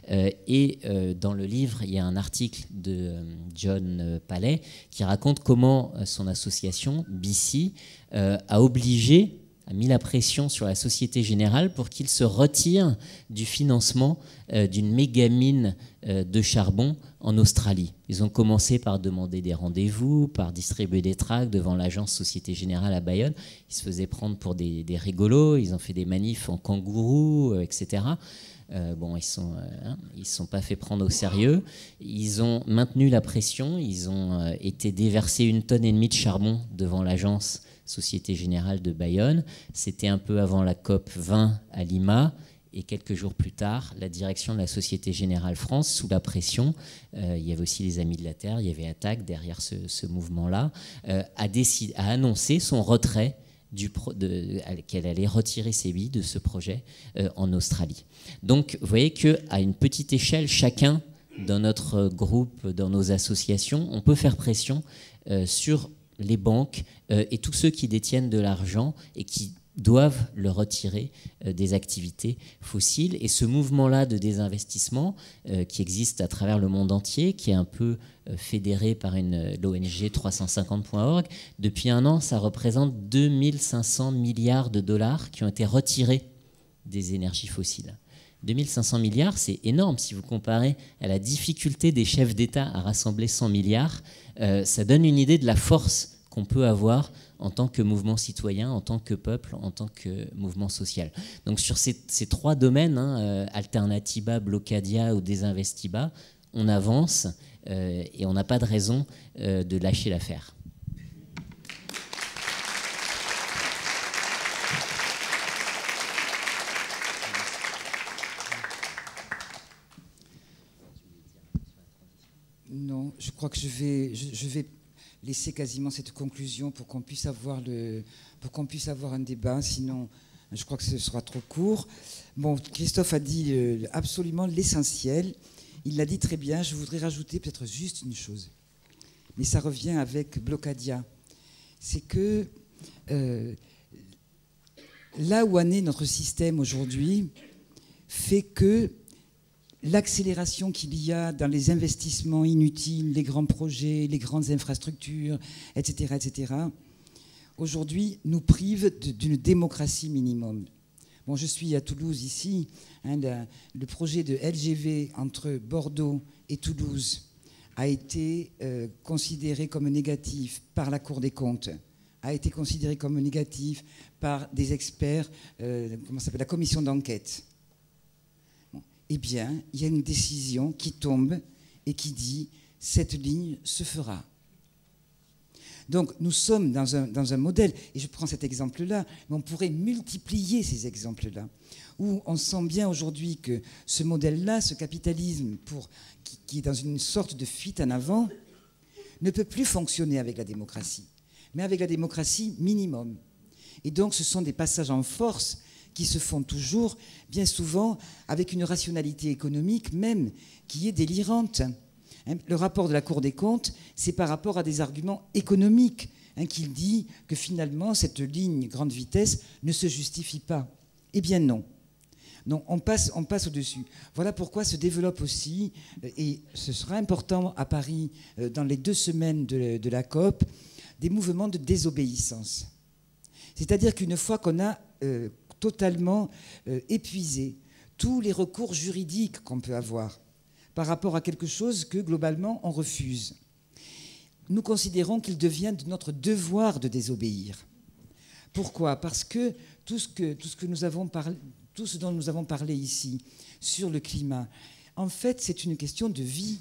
Dans le livre, il y a un article de John Palais qui raconte comment son association, BC, a mis la pression sur la Société Générale pour qu'il se retire du financement d'une méga mine de charbon en Australie. Ils ont commencé par demander des rendez-vous, par distribuer des tracts devant l'agence Société Générale à Bayonne. Ils se faisaient prendre pour des rigolos, ils ont fait des manifs en kangourou, etc. Bon, ils se sont pas fait prendre au sérieux. Ils ont maintenu la pression, ils ont été déversés 1,5 tonne de charbon devant l'agence Société Générale de Bayonne. C'était un peu avant la COP21 à Lima. Et quelques jours plus tard, la direction de la Société Générale France, sous la pression, il y avait aussi les Amis de la Terre, il y avait Attac derrière ce mouvement-là, a annoncé son retrait, qu'elle allait retirer ses billes de ce projet en Australie. Donc vous voyez qu'à une petite échelle, chacun dans notre groupe, dans nos associations, on peut faire pression sur les banques et tous ceux qui détiennent de l'argent et qui doivent le retirer des activités fossiles. Et ce mouvement-là de désinvestissement qui existe à travers le monde entier, qui est un peu fédéré par l'ONG 350.org, depuis un an, ça représente 2500 milliards de dollars qui ont été retirés des énergies fossiles. 2500 milliards, c'est énorme. Si vous comparez à la difficulté des chefs d'État à rassembler 100 milliards, ça donne une idée de la force qu'on peut avoir en tant que mouvement citoyen, en tant que peuple, en tant que mouvement social. Donc sur ces trois domaines, Alternatiba, Blocadia ou Désinvestiba, on avance et on n'a pas de raison de lâcher l'affaire. Non, je crois que je vais laisser quasiment cette conclusion pour qu'on puisse avoir un débat, sinon je crois que ce sera trop court. Bon, Christophe a dit absolument l'essentiel, il l'a dit très bien. Je voudrais rajouter peut-être juste une chose, mais ça revient avec Blocadia, c'est que là où en est notre système aujourd'hui fait que l'accélération qu'il y a dans les investissements inutiles, les grands projets, les grandes infrastructures, etc., etc., aujourd'hui nous prive d'une démocratie minimum. Bon, je suis à Toulouse ici, le projet de LGV entre Bordeaux et Toulouse a été considéré comme négatif par la Cour des comptes, a été considéré comme négatif par des experts, la commission d'enquête. Bon. Eh bien, il y a une décision qui tombe et qui dit « cette ligne se fera ». Donc, nous sommes dans un modèle, et je prends cet exemple-là, mais on pourrait multiplier ces exemples-là, où on sent bien aujourd'hui que ce modèle-là, ce capitalisme qui est dans une sorte de fuite en avant, ne peut plus fonctionner avec la démocratie, mais avec la démocratie minimum. Et donc, ce sont des passages en force qui se font toujours, bien souvent, avec une rationalité économique même qui est délirante. Le rapport de la Cour des comptes, c'est par rapport à des arguments économiques qu'il dit que finalement, cette ligne grande vitesse ne se justifie pas. Eh bien non. Non, on passe au-dessus. Voilà pourquoi se développe aussi, et ce sera important à Paris dans les 2 semaines de la COP, des mouvements de désobéissance. C'est-à-dire qu'une fois qu'on a totalement épuisé tous les recours juridiques qu'on peut avoir, par rapport à quelque chose que, globalement, on refuse. Nous considérons qu'il devient de notre devoir de désobéir. Pourquoi ? Parce que tout ce dont nous avons parlé ici, sur le climat, en fait, c'est une question de vie.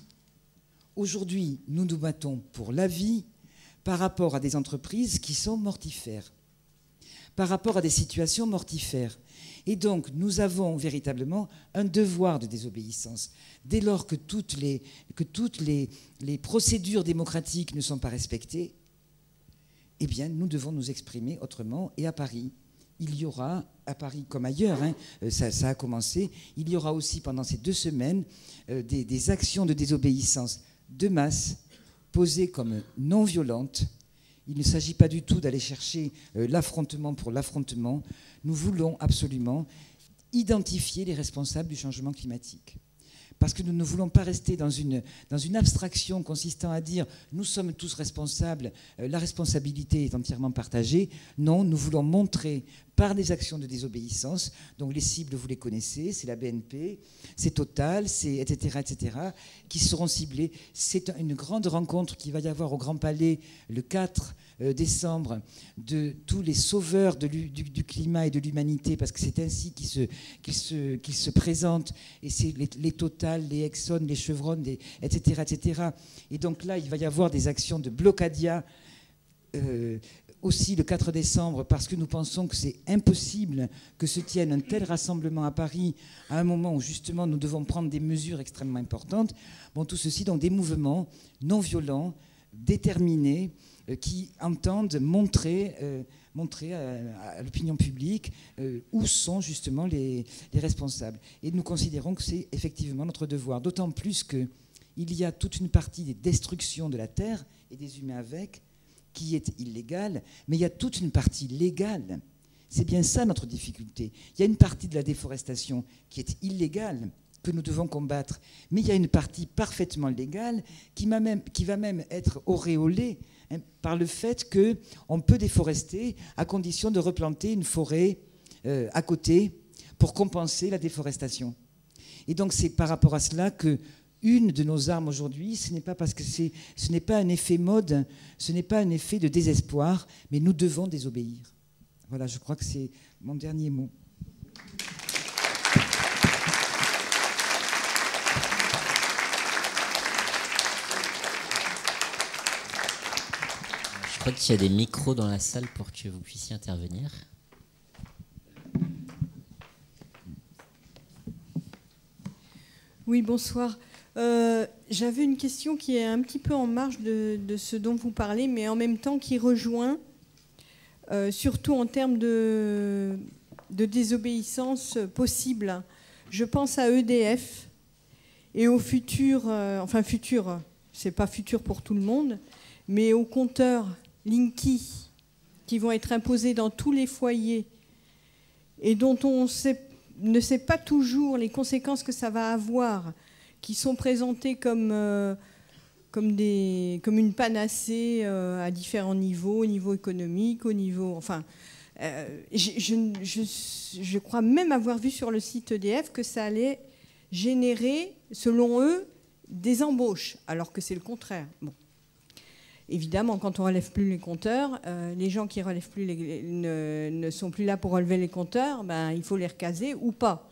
Aujourd'hui, nous nous battons pour la vie par rapport à des entreprises qui sont mortifères, par rapport à des situations mortifères. Et donc, nous avons véritablement un devoir de désobéissance. Dès lors que toutes les procédures démocratiques ne sont pas respectées, eh bien, nous devons nous exprimer autrement. Et à Paris, il y aura, à Paris comme ailleurs, hein, ça a commencé, il y aura aussi pendant ces 2 semaines des actions de désobéissance de masse posées comme non violentes. Il ne s'agit pas du tout d'aller chercher l'affrontement pour l'affrontement. Nous voulons absolument identifier les responsables du changement climatique. Parce que nous ne voulons pas rester dans une abstraction consistant à dire « nous sommes tous responsables, la responsabilité est entièrement partagée ». Non, nous voulons montrer par des actions de désobéissance, donc les cibles, vous les connaissez, c'est la BNP, c'est Total, c'est etc., qui seront ciblées. C'est une grande rencontre qu'il va y avoir au Grand Palais le 4 décembre de tous les sauveurs du climat et de l'humanité, parce que c'est ainsi qu'ils se présentent, et c'est les Total, les Exxon, les Chevron, etc. Et donc là, il va y avoir des actions de blocadia aussi le 4 décembre, parce que nous pensons que c'est impossible que se tienne un tel rassemblement à Paris à un moment où justement nous devons prendre des mesures extrêmement importantes. Bon, tout ceci dans des mouvements non violents, déterminés, qui entendent montrer à l'opinion publique où sont justement les responsables. Et nous considérons que c'est effectivement notre devoir, d'autant plus qu'il y a toute une partie des destructions de la Terre et des humains avec, qui est illégale, mais il y a toute une partie légale. C'est bien ça notre difficulté. Il y a une partie de la déforestation qui est illégale, que nous devons combattre, mais il y a une partie parfaitement légale qui va même être auréolée par le fait qu'on peut déforester à condition de replanter une forêt à côté pour compenser la déforestation. Et donc c'est par rapport à cela que une de nos armes aujourd'hui, ce n'est pas parce que ce n'est pas un effet mode, ce n'est pas un effet de désespoir, mais nous devons désobéir. Voilà, je crois que c'est mon dernier mot. Je crois qu'il y a des micros dans la salle pour que vous puissiez intervenir. Oui, bonsoir. J'avais une question qui est un petit peu en marge de ce dont vous parlez, mais en même temps qui rejoint, surtout en termes de désobéissance possible. Je pense à EDF et au futur, enfin futur, c'est pas futur pour tout le monde, mais aux compteurs Linky, qui vont être imposés dans tous les foyers et dont on ne sait pas toujours les conséquences que ça va avoir, qui sont présentés comme une panacée à différents niveaux, au niveau économique, au niveau... Enfin, je crois même avoir vu sur le site EDF que ça allait générer, selon eux, des embauches, alors que c'est le contraire. Bon. Évidemment, quand on ne relève plus les compteurs, les gens qui relèvent plus ne sont plus là pour relever les compteurs, ben, il faut les recaser ou pas.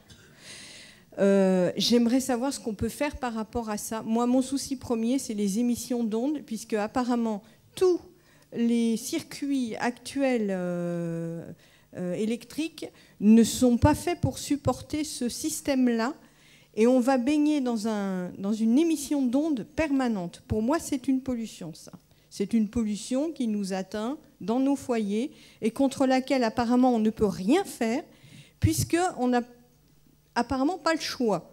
J'aimerais savoir ce qu'on peut faire par rapport à ça. Moi, mon souci premier, c'est les émissions d'ondes, puisque apparemment, tous les circuits actuels électriques ne sont pas faits pour supporter ce système-là. Et on va baigner dans une émission d'ondes permanente. Pour moi, c'est une pollution, ça. C'est une pollution qui nous atteint dans nos foyers et contre laquelle, apparemment, on ne peut rien faire, puisqu'on n'a apparemment pas le choix.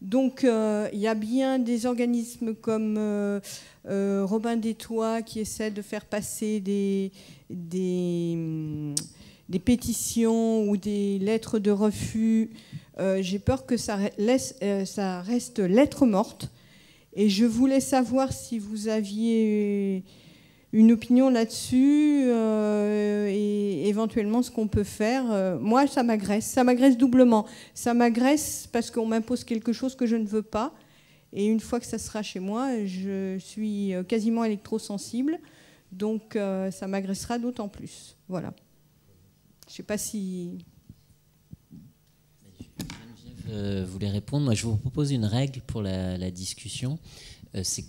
Donc, il y a bien des organismes comme Robin des Toits qui essaient de faire passer des pétitions ou des lettres de refus. J'ai peur que ça reste lettre morte. Et je voulais savoir si vous aviez une opinion là-dessus et éventuellement ce qu'on peut faire. Moi, ça m'agresse. Ça m'agresse doublement. Ça m'agresse parce qu'on m'impose quelque chose que je ne veux pas. Et une fois que ça sera chez moi, je suis quasiment électrosensible. Donc, ça m'agressera d'autant plus. Voilà. Je ne sais pas si... voulais répondre. Moi, je vous propose une règle pour la discussion. C'est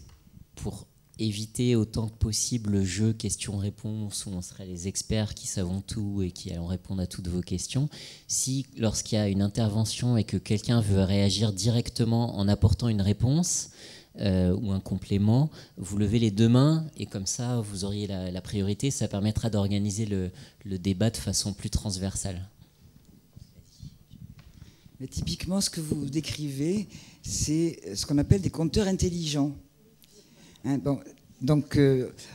pour éviter autant que possible le jeu questions-réponses où on serait les experts qui savons tout et qui allons répondre à toutes vos questions. Si, lorsqu'il y a une intervention et que quelqu'un veut réagir directement en apportant une réponse ou un complément, vous levez les deux mains et comme ça, vous auriez la priorité. Ça permettra d'organiser le débat de façon plus transversale. Mais typiquement, ce que vous décrivez, c'est ce qu'on appelle des compteurs intelligents. Hein, bon, donc,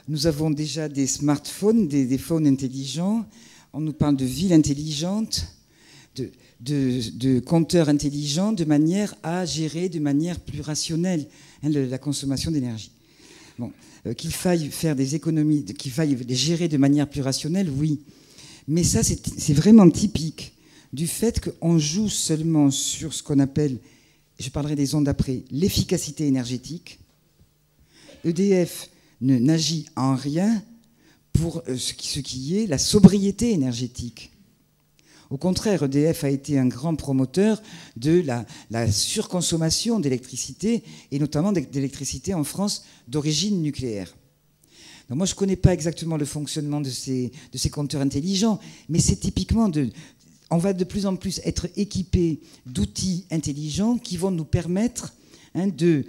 nous avons déjà des smartphones, des phones intelligents. On nous parle de villes intelligentes, de compteurs intelligents, de manière à gérer de manière plus rationnelle hein, la consommation d'énergie. Bon, qu'il faille faire des économies, qu'il faille les gérer de manière plus rationnelle, oui. Mais ça, c'est vraiment typique du fait qu'on joue seulement sur ce qu'on appelle, je parlerai des ondes après, l'efficacité énergétique. EDF n'agit en rien pour ce qui est la sobriété énergétique. Au contraire, EDF a été un grand promoteur de la surconsommation d'électricité, et notamment d'électricité en France d'origine nucléaire. Donc moi, je ne connais pas exactement le fonctionnement de ces compteurs intelligents, mais c'est typiquement on va de plus en plus être équipés d'outils intelligents qui vont nous permettre hein, de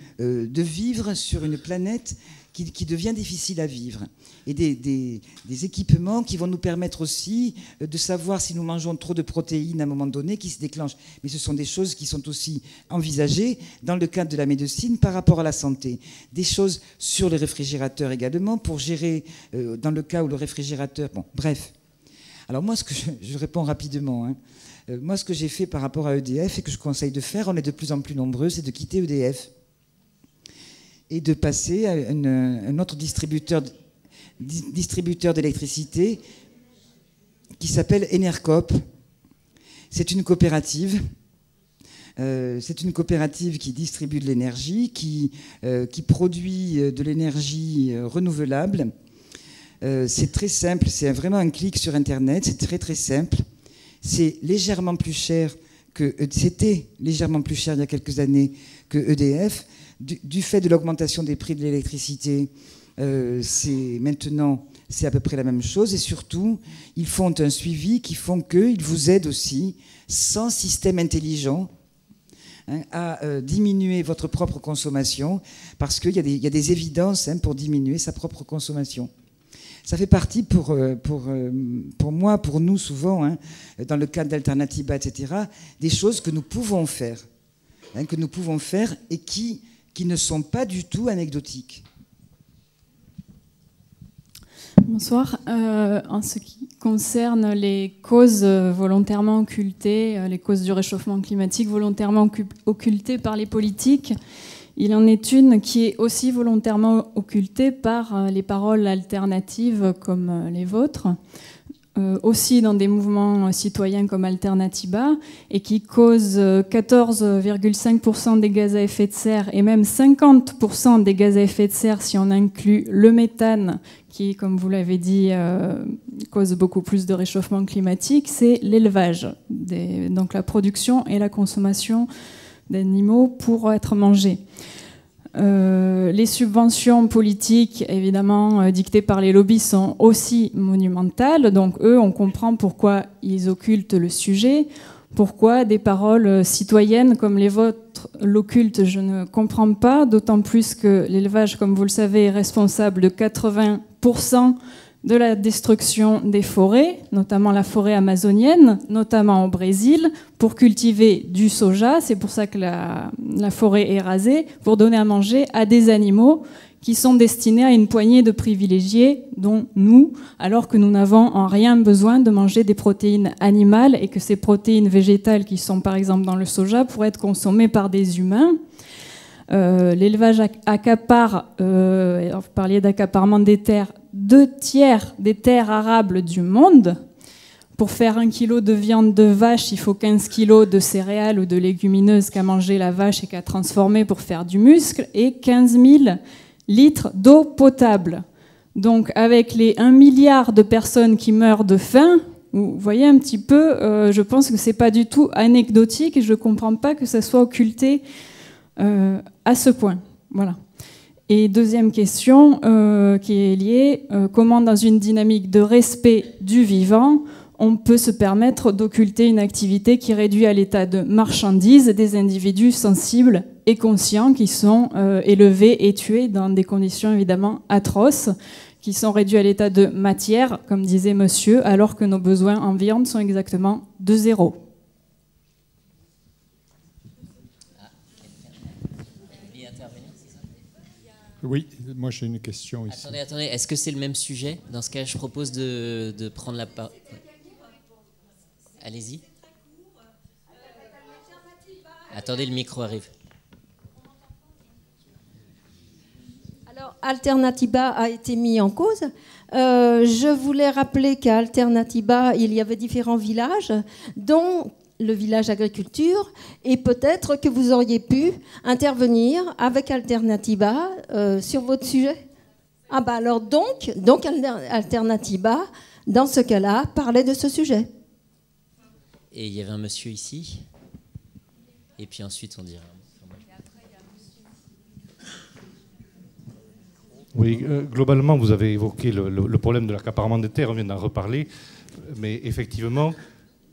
vivre sur une planète qui devient difficile à vivre. Et des équipements qui vont nous permettre aussi de savoir si nous mangeons trop de protéines à un moment donné qui se déclenchent. Mais ce sont des choses qui sont aussi envisagées dans le cadre de la médecine par rapport à la santé. Des choses sur les réfrigérateurs également pour gérer dans le cas où le réfrigérateur... Bon, bref. Alors moi, ce que je réponds rapidement. Hein. Moi, ce que j'ai fait par rapport à EDF et que je conseille de faire, on est de plus en plus nombreux, c'est de quitter EDF et de passer à un autre distributeur d'électricité qui s'appelle Enercop. C'est une coopérative. C'est une coopérative qui distribue de l'énergie, qui produit de l'énergie renouvelable. C'est très simple, c'est vraiment un clic sur Internet, c'est très très simple. C'est légèrement plus cher que... C'était légèrement plus cher il y a quelques années que EDF. Du fait de l'augmentation des prix de l'électricité, maintenant c'est à peu près la même chose. Et surtout, ils font un suivi qui font qu'ils vous aident aussi, sans système intelligent, hein, à diminuer votre propre consommation, parce qu'il y a des évidences hein, pour diminuer sa propre consommation. Ça fait partie pour moi, pour nous souvent, hein, dans le cadre d'Alternativa, etc., des choses que nous pouvons faire, hein, et qui ne sont pas du tout anecdotiques. Bonsoir. En ce qui concerne les causes volontairement occultées, les causes du réchauffement climatique volontairement occultées par les politiques, il en est une qui est aussi volontairement occultée par les paroles alternatives comme les vôtres, aussi dans des mouvements citoyens comme Alternatiba, et qui cause 14,5% des gaz à effet de serre, et même 50% des gaz à effet de serre si on inclut le méthane, qui, comme vous l'avez dit, cause beaucoup plus de réchauffement climatique, c'est l'élevage, donc la production et la consommation d'animaux pour être mangés. Les subventions politiques, évidemment, dictées par les lobbies sont aussi monumentales. Donc, eux, on comprend pourquoi ils occultent le sujet, pourquoi des paroles citoyennes comme les vôtres l'occultent, je ne comprends pas, d'autant plus que l'élevage, comme vous le savez, est responsable de 80% de la destruction des forêts, notamment la forêt amazonienne, notamment au Brésil, pour cultiver du soja. C'est pour ça que la forêt est rasée, pour donner à manger à des animaux qui sont destinés à une poignée de privilégiés, dont nous, alors que nous n'avons en rien besoin de manger des protéines animales et que ces protéines végétales qui sont par exemple dans le soja pourraient être consommées par des humains. L'élevage accapare, vous parliez d'accaparement des terres, 2 tiers des terres arables du monde. Pour faire 1 kilo de viande de vache, il faut 15 kilos de céréales ou de légumineuses qu'a mangé la vache et qu'a transformé pour faire du muscle, et 15 000 litres d'eau potable. Donc avec les 1 milliard de personnes qui meurent de faim, vous voyez un petit peu, je pense que c'est pas du tout anecdotique et je comprends pas que ça soit occulté à ce point. Voilà. Et deuxième question qui est liée, comment dans une dynamique de respect du vivant, on peut se permettre d'occulter une activité qui réduit à l'état de marchandise des individus sensibles et conscients qui sont élevés et tués dans des conditions évidemment atroces, qui sont réduits à l'état de matière, comme disait monsieur, alors que nos besoins en viande sont exactement de zéro. Oui, moi j'ai une question ici. Attendez, est-ce que c'est le même sujet? Dans ce cas, je propose de prendre la parole. Allez-y. Attendez, le micro arrive. Alors, Alternatiba a été mis en cause. Je voulais rappeler qu'à Alternatiba, il y avait différents villages, dont le village agriculture, et peut-être que vous auriez pu intervenir avec Alternatiba sur votre sujet. Ah bah alors donc Alternatiba, dans ce cas-là, parlait de ce sujet. Et il y avait un monsieur ici, et puis ensuite on dirait... Oui, globalement, vous avez évoqué le problème de l'accaparement des terres, on vient d'en reparler, mais effectivement...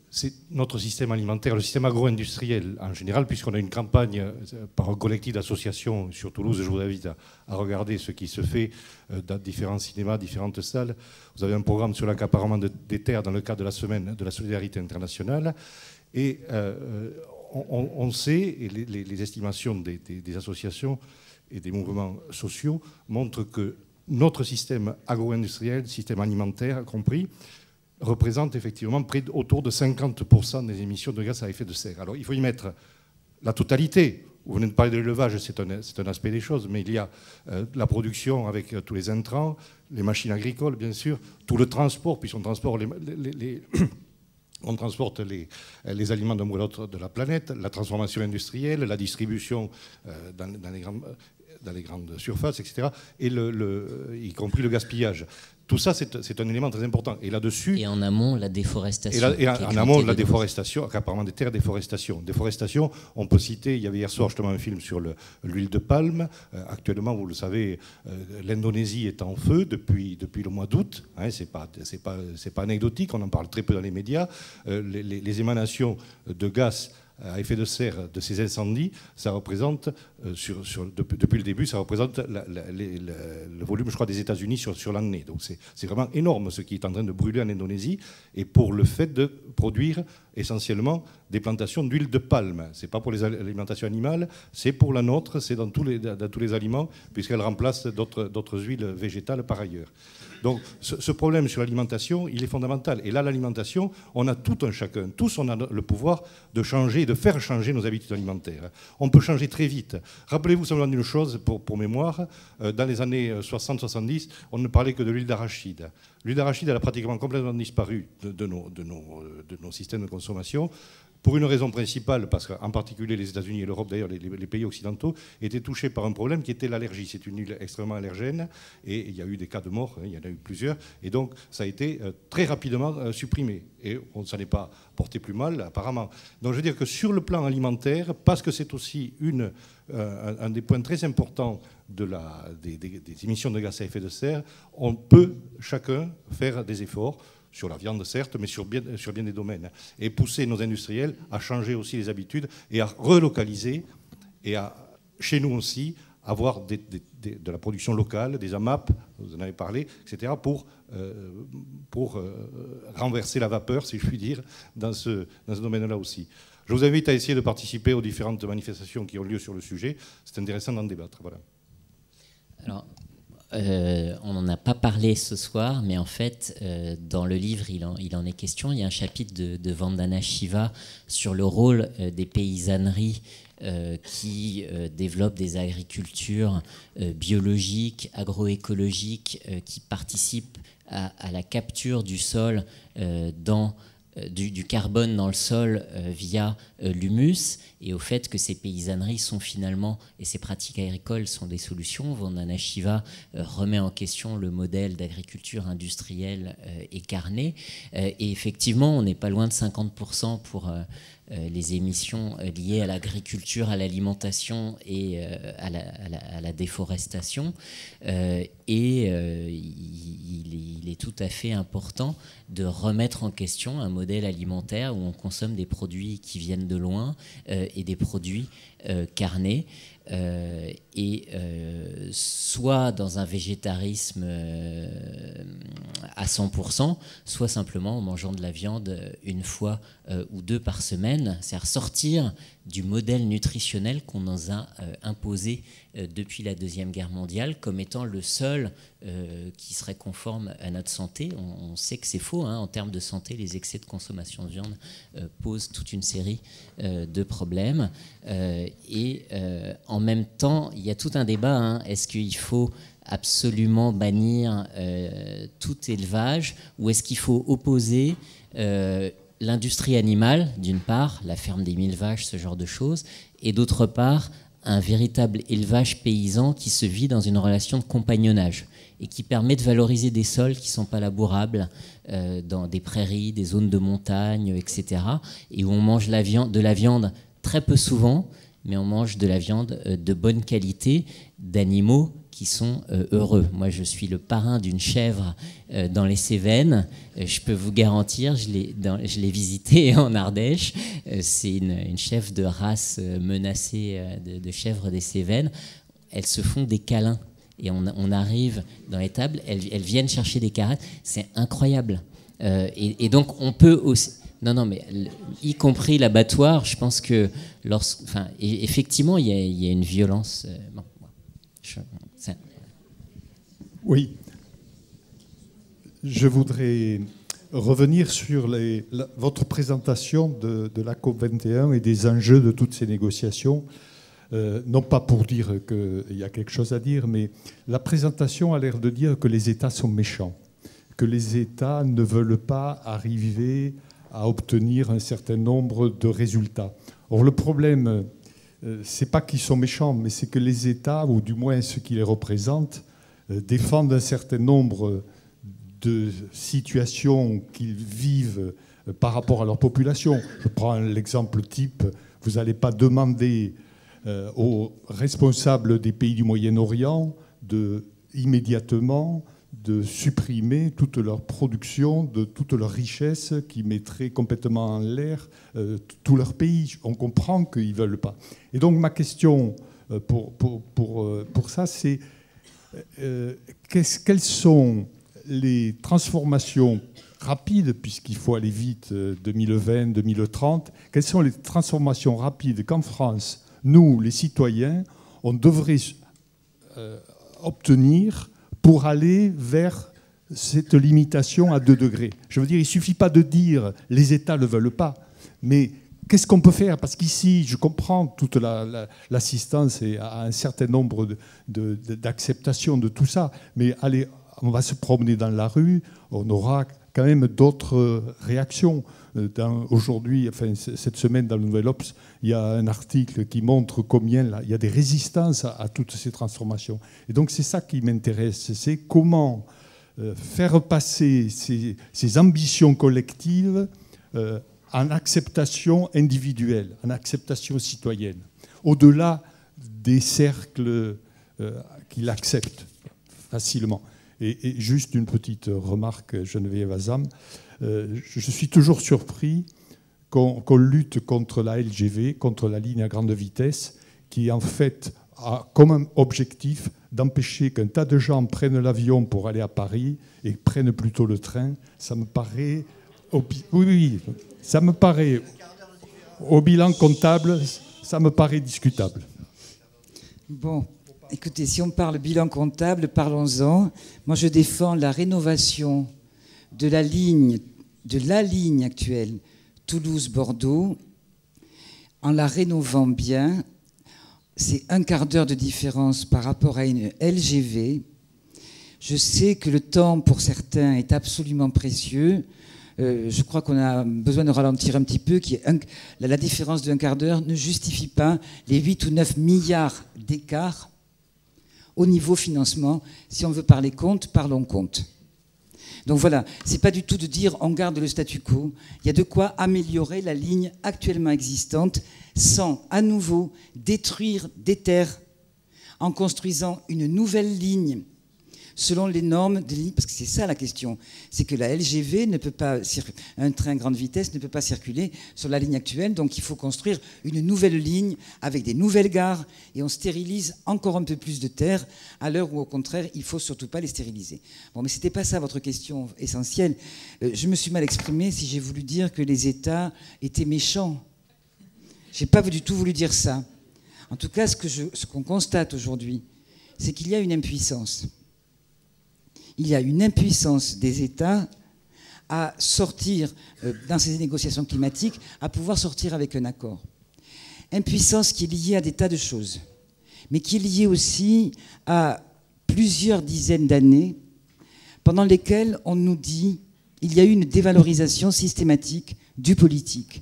C'est notre système alimentaire, le système agro-industriel en général, puisqu'on a une campagne par un collectif d'associations sur Toulouse. Je vous invite à regarder ce qui se fait dans différents cinémas, différentes salles. Vous avez un programme sur l'accaparement des terres dans le cadre de la semaine de la solidarité internationale. Et on sait, et les estimations des associations et des mouvements sociaux montrent que notre système agro-industriel, système alimentaire compris, représente effectivement autour de 50% des émissions de gaz à effet de serre. Alors il faut y mettre la totalité. Vous venez de parler de l'élevage, c'est un aspect des choses, mais il y a la production avec tous les intrants, les machines agricoles bien sûr, tout le transport, puisqu'on transporte on transporte les aliments d'un bout à l'autre de la planète, la transformation industrielle, la distribution dans les grandes surfaces, etc., et y compris le gaspillage. Tout ça, c'est un élément très important. Et là-dessus... Et en amont, la déforestation. Accaparement des terres, déforestation. Déforestation, on peut citer, il y avait hier soir justement un film sur l'huile de palme. Actuellement, vous le savez, l'Indonésie est en feu depuis le mois d'août. Hein, c'est pas anecdotique, on en parle très peu dans les médias. Les émanations de gaz à effet de serre de ces incendies, ça représente, depuis le début, ça représente le volume, je crois, des États-Unis sur l'année. Donc c'est vraiment énorme ce qui est en train de brûler en Indonésie, et pour le fait de produire essentiellement des plantations d'huile de palme. Ce n'est pas pour les alimentations animales, c'est pour la nôtre, c'est dans tous les aliments, puisqu'elle remplace d'autres huiles végétales par ailleurs. Donc ce problème sur l'alimentation, il est fondamental. Et là, l'alimentation, on a tout un chacun. Tous, on a le pouvoir de changer de faire changer nos habitudes alimentaires. On peut changer très vite. Rappelez-vous simplement d'une chose, pour mémoire, dans les années 60-70, on ne parlait que de l'huile d'arachide. L'huile d'arachide, elle a pratiquement complètement disparu de nos systèmes de consommation. Pour une raison principale, parce qu'en particulier les États-Unis et l'Europe, d'ailleurs les pays occidentaux, étaient touchés par un problème qui était l'allergie. C'est une huile extrêmement allergène et il y a eu des cas de mort, hein, il y en a eu plusieurs, et donc ça a été très rapidement supprimé. Et on ne s'en est pas porté plus mal, apparemment. Donc je veux dire que sur le plan alimentaire, parce que c'est aussi un des points très importants des émissions de gaz à effet de serre, on peut chacun faire des efforts. Sur la viande, certes, mais sur bien des domaines. Et pousser nos industriels à changer aussi les habitudes et à relocaliser, et à, chez nous aussi, avoir de la production locale, des AMAP, vous en avez parlé, etc., pour renverser la vapeur, si je puis dire, dans ce domaine-là aussi. Je vous invite à essayer de participer aux différentes manifestations qui ont lieu sur le sujet. C'est intéressant d'en débattre. Voilà. Alors... on n'en a pas parlé ce soir, mais en fait, dans le livre, il en est question. Il y a un chapitre de Vandana Shiva sur le rôle des paysanneries qui développent des agricultures biologiques, agroécologiques, qui participent à la capture du sol, du carbone dans le sol via l'humus, et au fait que ces paysanneries sont finalement, et ces pratiques agricoles sont des solutions. Vandana Shiva remet en question le modèle d'agriculture industrielle écarnée, et effectivement on n'est pas loin de 50% pour les émissions liées à l'agriculture, à l'alimentation et à la déforestation. Il est tout à fait important de remettre en question un modèle alimentaire où on consomme des produits qui viennent de loin et des produits carnés. Soit dans un végétarisme à 100%, soit simplement en mangeant de la viande une fois ou deux par semaine, c'est-à-dire sortir du modèle nutritionnel qu'on nous a imposé depuis la Deuxième Guerre mondiale comme étant le seul qui serait conforme à notre santé. On sait que c'est faux, hein, en termes de santé, les excès de consommation de viande posent toute une série de problèmes. En même temps, il y a tout un débat, hein. Est-ce qu'il faut absolument bannir tout élevage, ou est-ce qu'il faut opposer l'industrie animale, d'une part, la ferme des 1000 vaches, ce genre de choses, et d'autre part, un véritable élevage paysan qui se vit dans une relation de compagnonnage et qui permet de valoriser des sols qui ne sont pas labourables, dans des prairies, des zones de montagne, etc., et où on mange de la viande très peu souvent, mais on mange de la viande de bonne qualité, d'animaux qui sont heureux. Moi, je suis le parrain d'une chèvre dans les Cévennes. Je peux vous garantir, je l'ai visitée en Ardèche. C'est une chèvre de race menacée, de chèvre des Cévennes. Elles se font des câlins. Et on arrive dans les tables, elles viennent chercher des carottes. C'est incroyable. Et donc, on peut aussi... Non, mais y compris l'abattoir, je pense que... effectivement, il y a une violence... Oui. Je voudrais revenir sur votre présentation de la COP21 et des enjeux de toutes ces négociations. Non pas pour dire qu'il y a quelque chose à dire, mais la présentation a l'air de dire que les États sont méchants, que les États ne veulent pas arriver... à obtenir un certain nombre de résultats. Or, le problème, c'est pas qu'ils sont méchants, mais c'est que les États, ou du moins ceux qui les représentent, défendent un certain nombre de situations qu'ils vivent par rapport à leur population. Je prends l'exemple type, vous n'allez pas demander aux responsables des pays du Moyen-Orient immédiatement de supprimer toute leur production, de toute leur richesse qui mettrait complètement en l'air tout leur pays. On comprend qu'ils ne veulent pas. Et donc ma question pour ça, c'est quelles sont les transformations rapides, puisqu'il faut aller vite, 2020, 2030, quelles sont les transformations rapides qu'en France, nous, les citoyens, on devrait obtenir pour aller vers cette limitation à 2 degrés. Je veux dire, il ne suffit pas de dire les États ne le veulent pas, mais qu'est-ce qu'on peut faire? Parce qu'ici, je comprends toute l'assistance et un certain nombre d'acceptations de tout ça, mais allez, on va se promener dans la rue, on aura quand même d'autres réactions. Aujourd'hui, enfin, cette semaine, dans le Nouvel Obs, il y a un article qui montre combien là, il y a des résistances à toutes ces transformations. Et donc c'est ça qui m'intéresse, c'est comment faire passer ces ambitions collectives en acceptation individuelle, en acceptation citoyenne, au-delà des cercles qui l'acceptent facilement. Et juste une petite remarque, Geneviève Azam, je suis toujours surpris qu'on lutte contre la LGV, contre la ligne à grande vitesse, qui en fait a comme un objectif d'empêcher qu'un tas de gens prennent l'avion pour aller à Paris et prennent plutôt le train. Ça me paraît... Oui, ça me paraît... Au bilan comptable, ça me paraît discutable. Bon. Écoutez, si on parle bilan comptable, parlons-en. Moi, je défends la rénovation de la ligne actuelle Toulouse-Bordeaux. En la rénovant bien, c'est un quart d'heure de différence par rapport à une LGV. Je sais que le temps, pour certains, est absolument précieux. Je crois qu'on a besoin de ralentir un petit peu. La différence d'un quart d'heure ne justifie pas les 8 ou 9 milliards d'écarts au niveau financement. Si on veut parler compte, parlons compte. Donc voilà, c'est pas du tout de dire on garde le statu quo. Il y a de quoi améliorer la ligne actuellement existante sans à nouveau détruire des terres en construisant une nouvelle ligne selon les normes des lignes. Parce que c'est ça la question, c'est que la LGV ne peut pas, un train grande vitesse ne peut pas circuler sur la ligne actuelle, donc il faut construire une nouvelle ligne avec des nouvelles gares et on stérilise encore un peu plus de terre à l'heure où au contraire il ne faut surtout pas les stériliser. Bon, mais ce n'était pas ça votre question essentielle. Je me suis mal exprimée si j'ai voulu dire que les États étaient méchants. Je n'ai pas du tout voulu dire ça. En tout cas, ce qu'on constate aujourd'hui, c'est qu'il y a une impuissance. Il y a une impuissance des États à sortir, dans ces négociations climatiques, à pouvoir sortir avec un accord. Impuissance qui est liée à des tas de choses, mais qui est liée aussi à plusieurs dizaines d'années pendant lesquelles on nous dit qu'il y a eu une dévalorisation systématique du politique,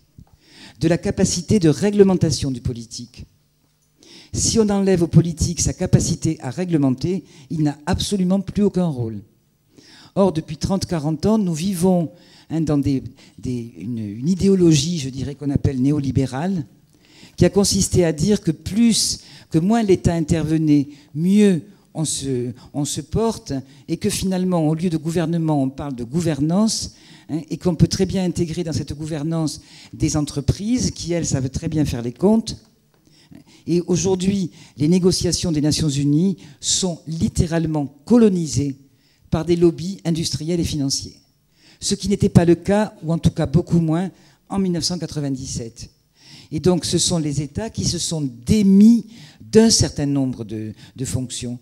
de la capacité de réglementation du politique. Si on enlève au politique sa capacité à réglementer, il n'a absolument plus aucun rôle. Or, depuis 30-40 ans, nous vivons dans une idéologie, je dirais, qu'on appelle néolibérale, qui a consisté à dire que moins l'État intervenait, mieux on se porte, et que finalement, au lieu de gouvernement, on parle de gouvernance, hein, et qu'on peut très bien intégrer dans cette gouvernance des entreprises qui, elles, savent très bien faire les comptes. Et aujourd'hui, les négociations des Nations Unies sont littéralement colonisées par des lobbies industriels et financiers. Ce qui n'était pas le cas, ou en tout cas beaucoup moins, en 1997. Et donc ce sont les États qui se sont démis d'un certain nombre de fonctions.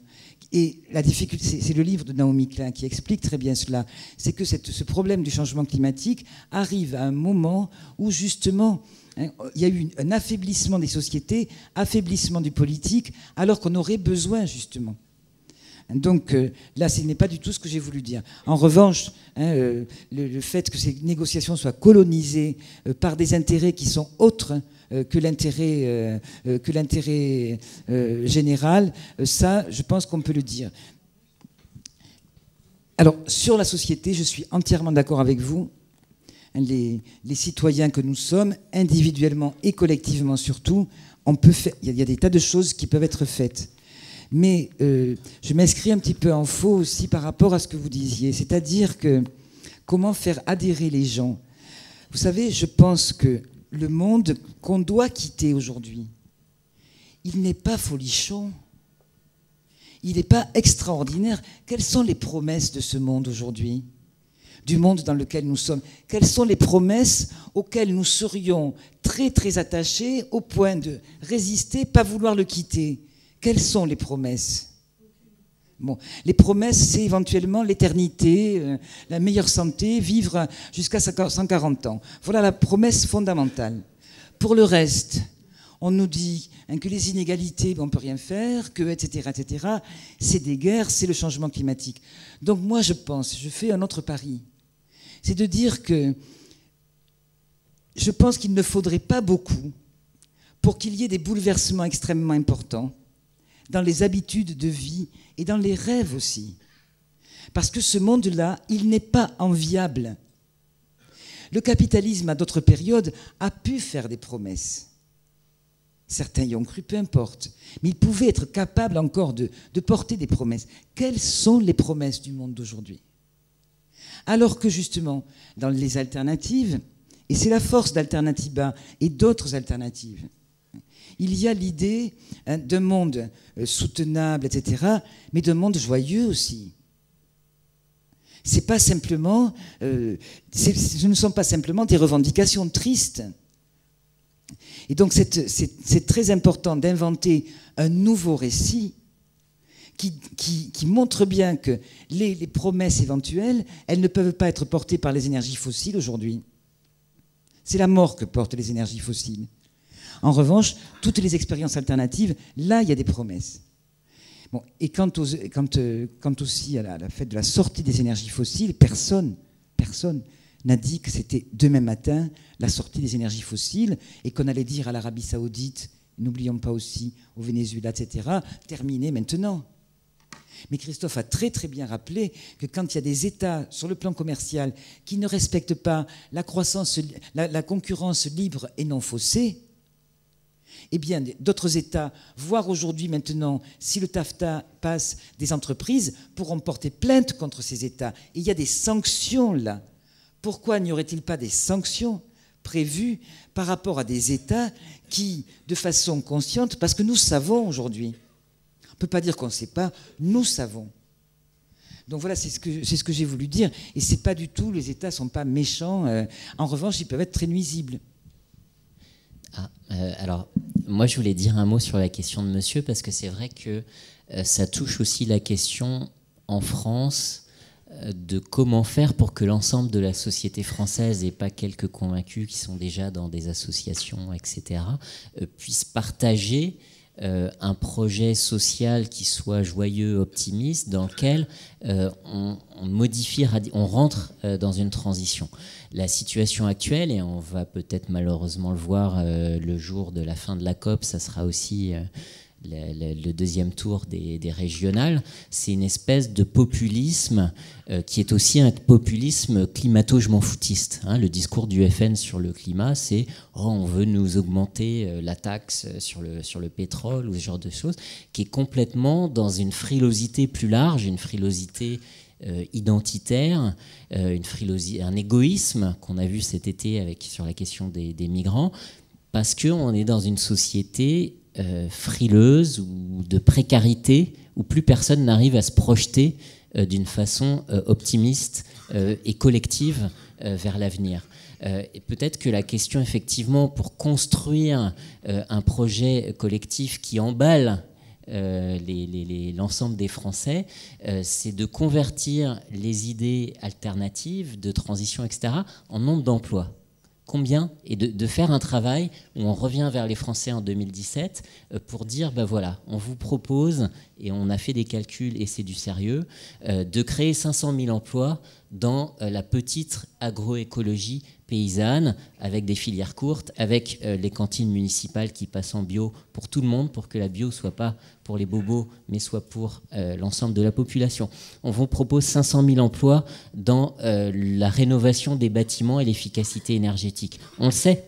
Et la difficulté, c'est le livre de Naomi Klein qui explique très bien cela, c'est que ce problème du changement climatique arrive à un moment où justement... Il y a eu un affaiblissement des sociétés, affaiblissement du politique, alors qu'on aurait besoin, justement. Donc là, ce n'est pas du tout ce que j'ai voulu dire. En revanche, le fait que ces négociations soient colonisées par des intérêts qui sont autres que l'intérêt général, ça, je pense qu'on peut le dire. Alors, sur la société, je suis entièrement d'accord avec vous. Les citoyens que nous sommes, individuellement et collectivement surtout, on peut faire, il y a des tas de choses qui peuvent être faites. Mais je m'inscris un petit peu en faux aussi par rapport à ce que vous disiez, c'est-à-dire que comment faire adhérer les gens. Vous savez, je pense que le monde qu'on doit quitter aujourd'hui, il n'est pas folichon, il n'est pas extraordinaire. Quelles sont les promesses de ce monde aujourd'hui ? Du monde dans lequel nous sommes. Quelles sont les promesses auxquelles nous serions très très attachés au point de résister, pas vouloir le quitter? Quelles sont les promesses? Bon, les promesses, c'est éventuellement l'éternité, la meilleure santé, vivre jusqu'à 140 ans. Voilà la promesse fondamentale. Pour le reste, on nous dit que les inégalités, on ne peut rien faire, que etc. C'est des guerres, c'est le changement climatique. Donc moi, je pense, je fais un autre pari. C'est de dire que je pense qu'il ne faudrait pas beaucoup pour qu'il y ait des bouleversements extrêmement importants dans les habitudes de vie et dans les rêves aussi. Parce que ce monde-là, il n'est pas enviable. Le capitalisme, à d'autres périodes, a pu faire des promesses. Certains y ont cru, peu importe. Mais il pouvait être capable encore de porter des promesses. Quelles sont les promesses du monde d'aujourd'hui? Alors que justement, dans les alternatives, et c'est la force d'Alternatiba et d'autres alternatives, il y a l'idée d'un monde soutenable, etc., mais d'un monde joyeux aussi. C'est pas simplement, ce ne sont pas simplement des revendications tristes. Et donc c'est très important d'inventer un nouveau récit qui montre bien que les promesses éventuelles, elles ne peuvent pas être portées par les énergies fossiles aujourd'hui. C'est la mort que portent les énergies fossiles. En revanche, toutes les expériences alternatives, là, il y a des promesses. Bon, et quant aussi à la fête de la sortie des énergies fossiles, personne n'a dit que c'était demain matin la sortie des énergies fossiles et qu'on allait dire à l'Arabie Saoudite, n'oublions pas aussi au Venezuela, etc., terminez maintenant. Mais Christophe a très bien rappelé que quand il y a des États sur le plan commercial qui ne respectent pas la concurrence libre et non faussée, eh bien, d'autres États, voire aujourd'hui maintenant, si le TAFTA passe, des entreprises pourront porter plainte contre ces États. Et il y a des sanctions là. Pourquoi n'y aurait-il pas des sanctions prévues par rapport à des États qui, de façon consciente, parce que nous savons aujourd'hui, on ne peut pas dire qu'on ne sait pas, nous savons. Donc voilà, c'est ce que j'ai voulu dire. Et c'est pas du tout, les États ne sont pas méchants. En revanche, ils peuvent être très nuisibles. Alors, moi, je voulais dire un mot sur la question de monsieur, parce que c'est vrai que ça touche aussi la question, en France, de comment faire pour que l'ensemble de la société française, et pas quelques convaincus qui sont déjà dans des associations, etc., puissent partager un projet social qui soit joyeux, optimiste, dans lequel on rentre dans une transition. La situation actuelle, et on va peut-être malheureusement le voir le jour de la fin de la COP, ça sera aussi le deuxième tour des régionales, c'est une espèce de populisme qui est aussi un populisme climato-je-m'en-foutiste. Hein, le discours du FN sur le climat, c'est « oh, on veut nous augmenter la taxe sur le pétrole » ou ce genre de choses, qui est complètement dans une frilosité plus large, une frilosité identitaire, un égoïsme qu'on a vu cet été sur la question des migrants, parce qu'on est dans une société frileuse ou de précarité où plus personne n'arrive à se projeter d'une façon optimiste et collective vers l'avenir. Et peut-être que la question, effectivement, pour construire un projet collectif qui emballe l'ensemble des Français, c'est de convertir les idées alternatives de transition, etc., en nombre d'emplois. Combien? Et de faire un travail où on revient vers les Français en 2017 pour dire, ben voilà, on vous propose, et on a fait des calculs et c'est du sérieux, de créer 500 000 emplois dans la petite agroécologie paysanne, avec des filières courtes, avec les cantines municipales qui passent en bio pour tout le monde, pour que la bio soit pas pour les bobos, mais soit pour l'ensemble de la population. On vous propose 500 000 emplois dans la rénovation des bâtiments et l'efficacité énergétique. On le sait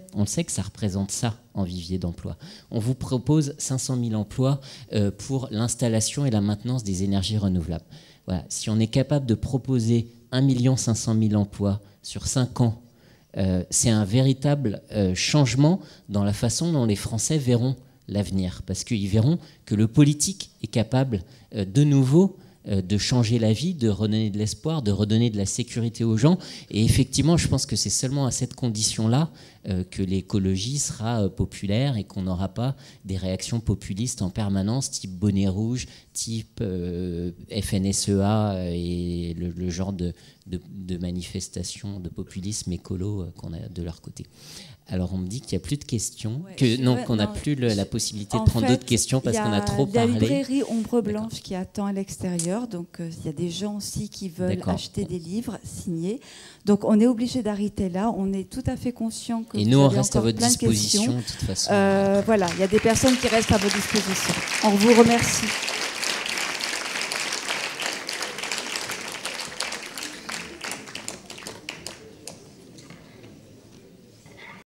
que ça représente ça en vivier d'emploi. On vous propose 500 000 emplois pour l'installation et la maintenance des énergies renouvelables. Voilà. Si on est capable de proposer 1 500 000 emplois sur 5 ans, c'est un véritable changement dans la façon dont les Français verront l'avenir, parce qu'ils verront que le politique est capable de nouveau de changer la vie, de redonner de l'espoir, de redonner de la sécurité aux gens. Et effectivement, je pense que c'est seulement à cette condition-là que l'écologie sera populaire et qu'on n'aura pas des réactions populistes en permanence, type bonnet rouge, type FNSEA et le genre de, de manifestations de populisme écolo qu'on a de leur côté. Alors on me dit qu'il n'y a plus de questions, ouais, que, non, qu'on n'a plus la possibilité de prendre d'autres questions parce qu'on a trop parlé. Il y a la librairie Ombre Blanche qui attend à l'extérieur, donc il y a des gens aussi qui veulent acheter des livres signés. Donc on est obligé d'arrêter là, on est tout à fait conscient que... Et nous on reste à votre disposition de toute façon. Voilà, il y a des personnes qui restent à votre disposition. On vous remercie.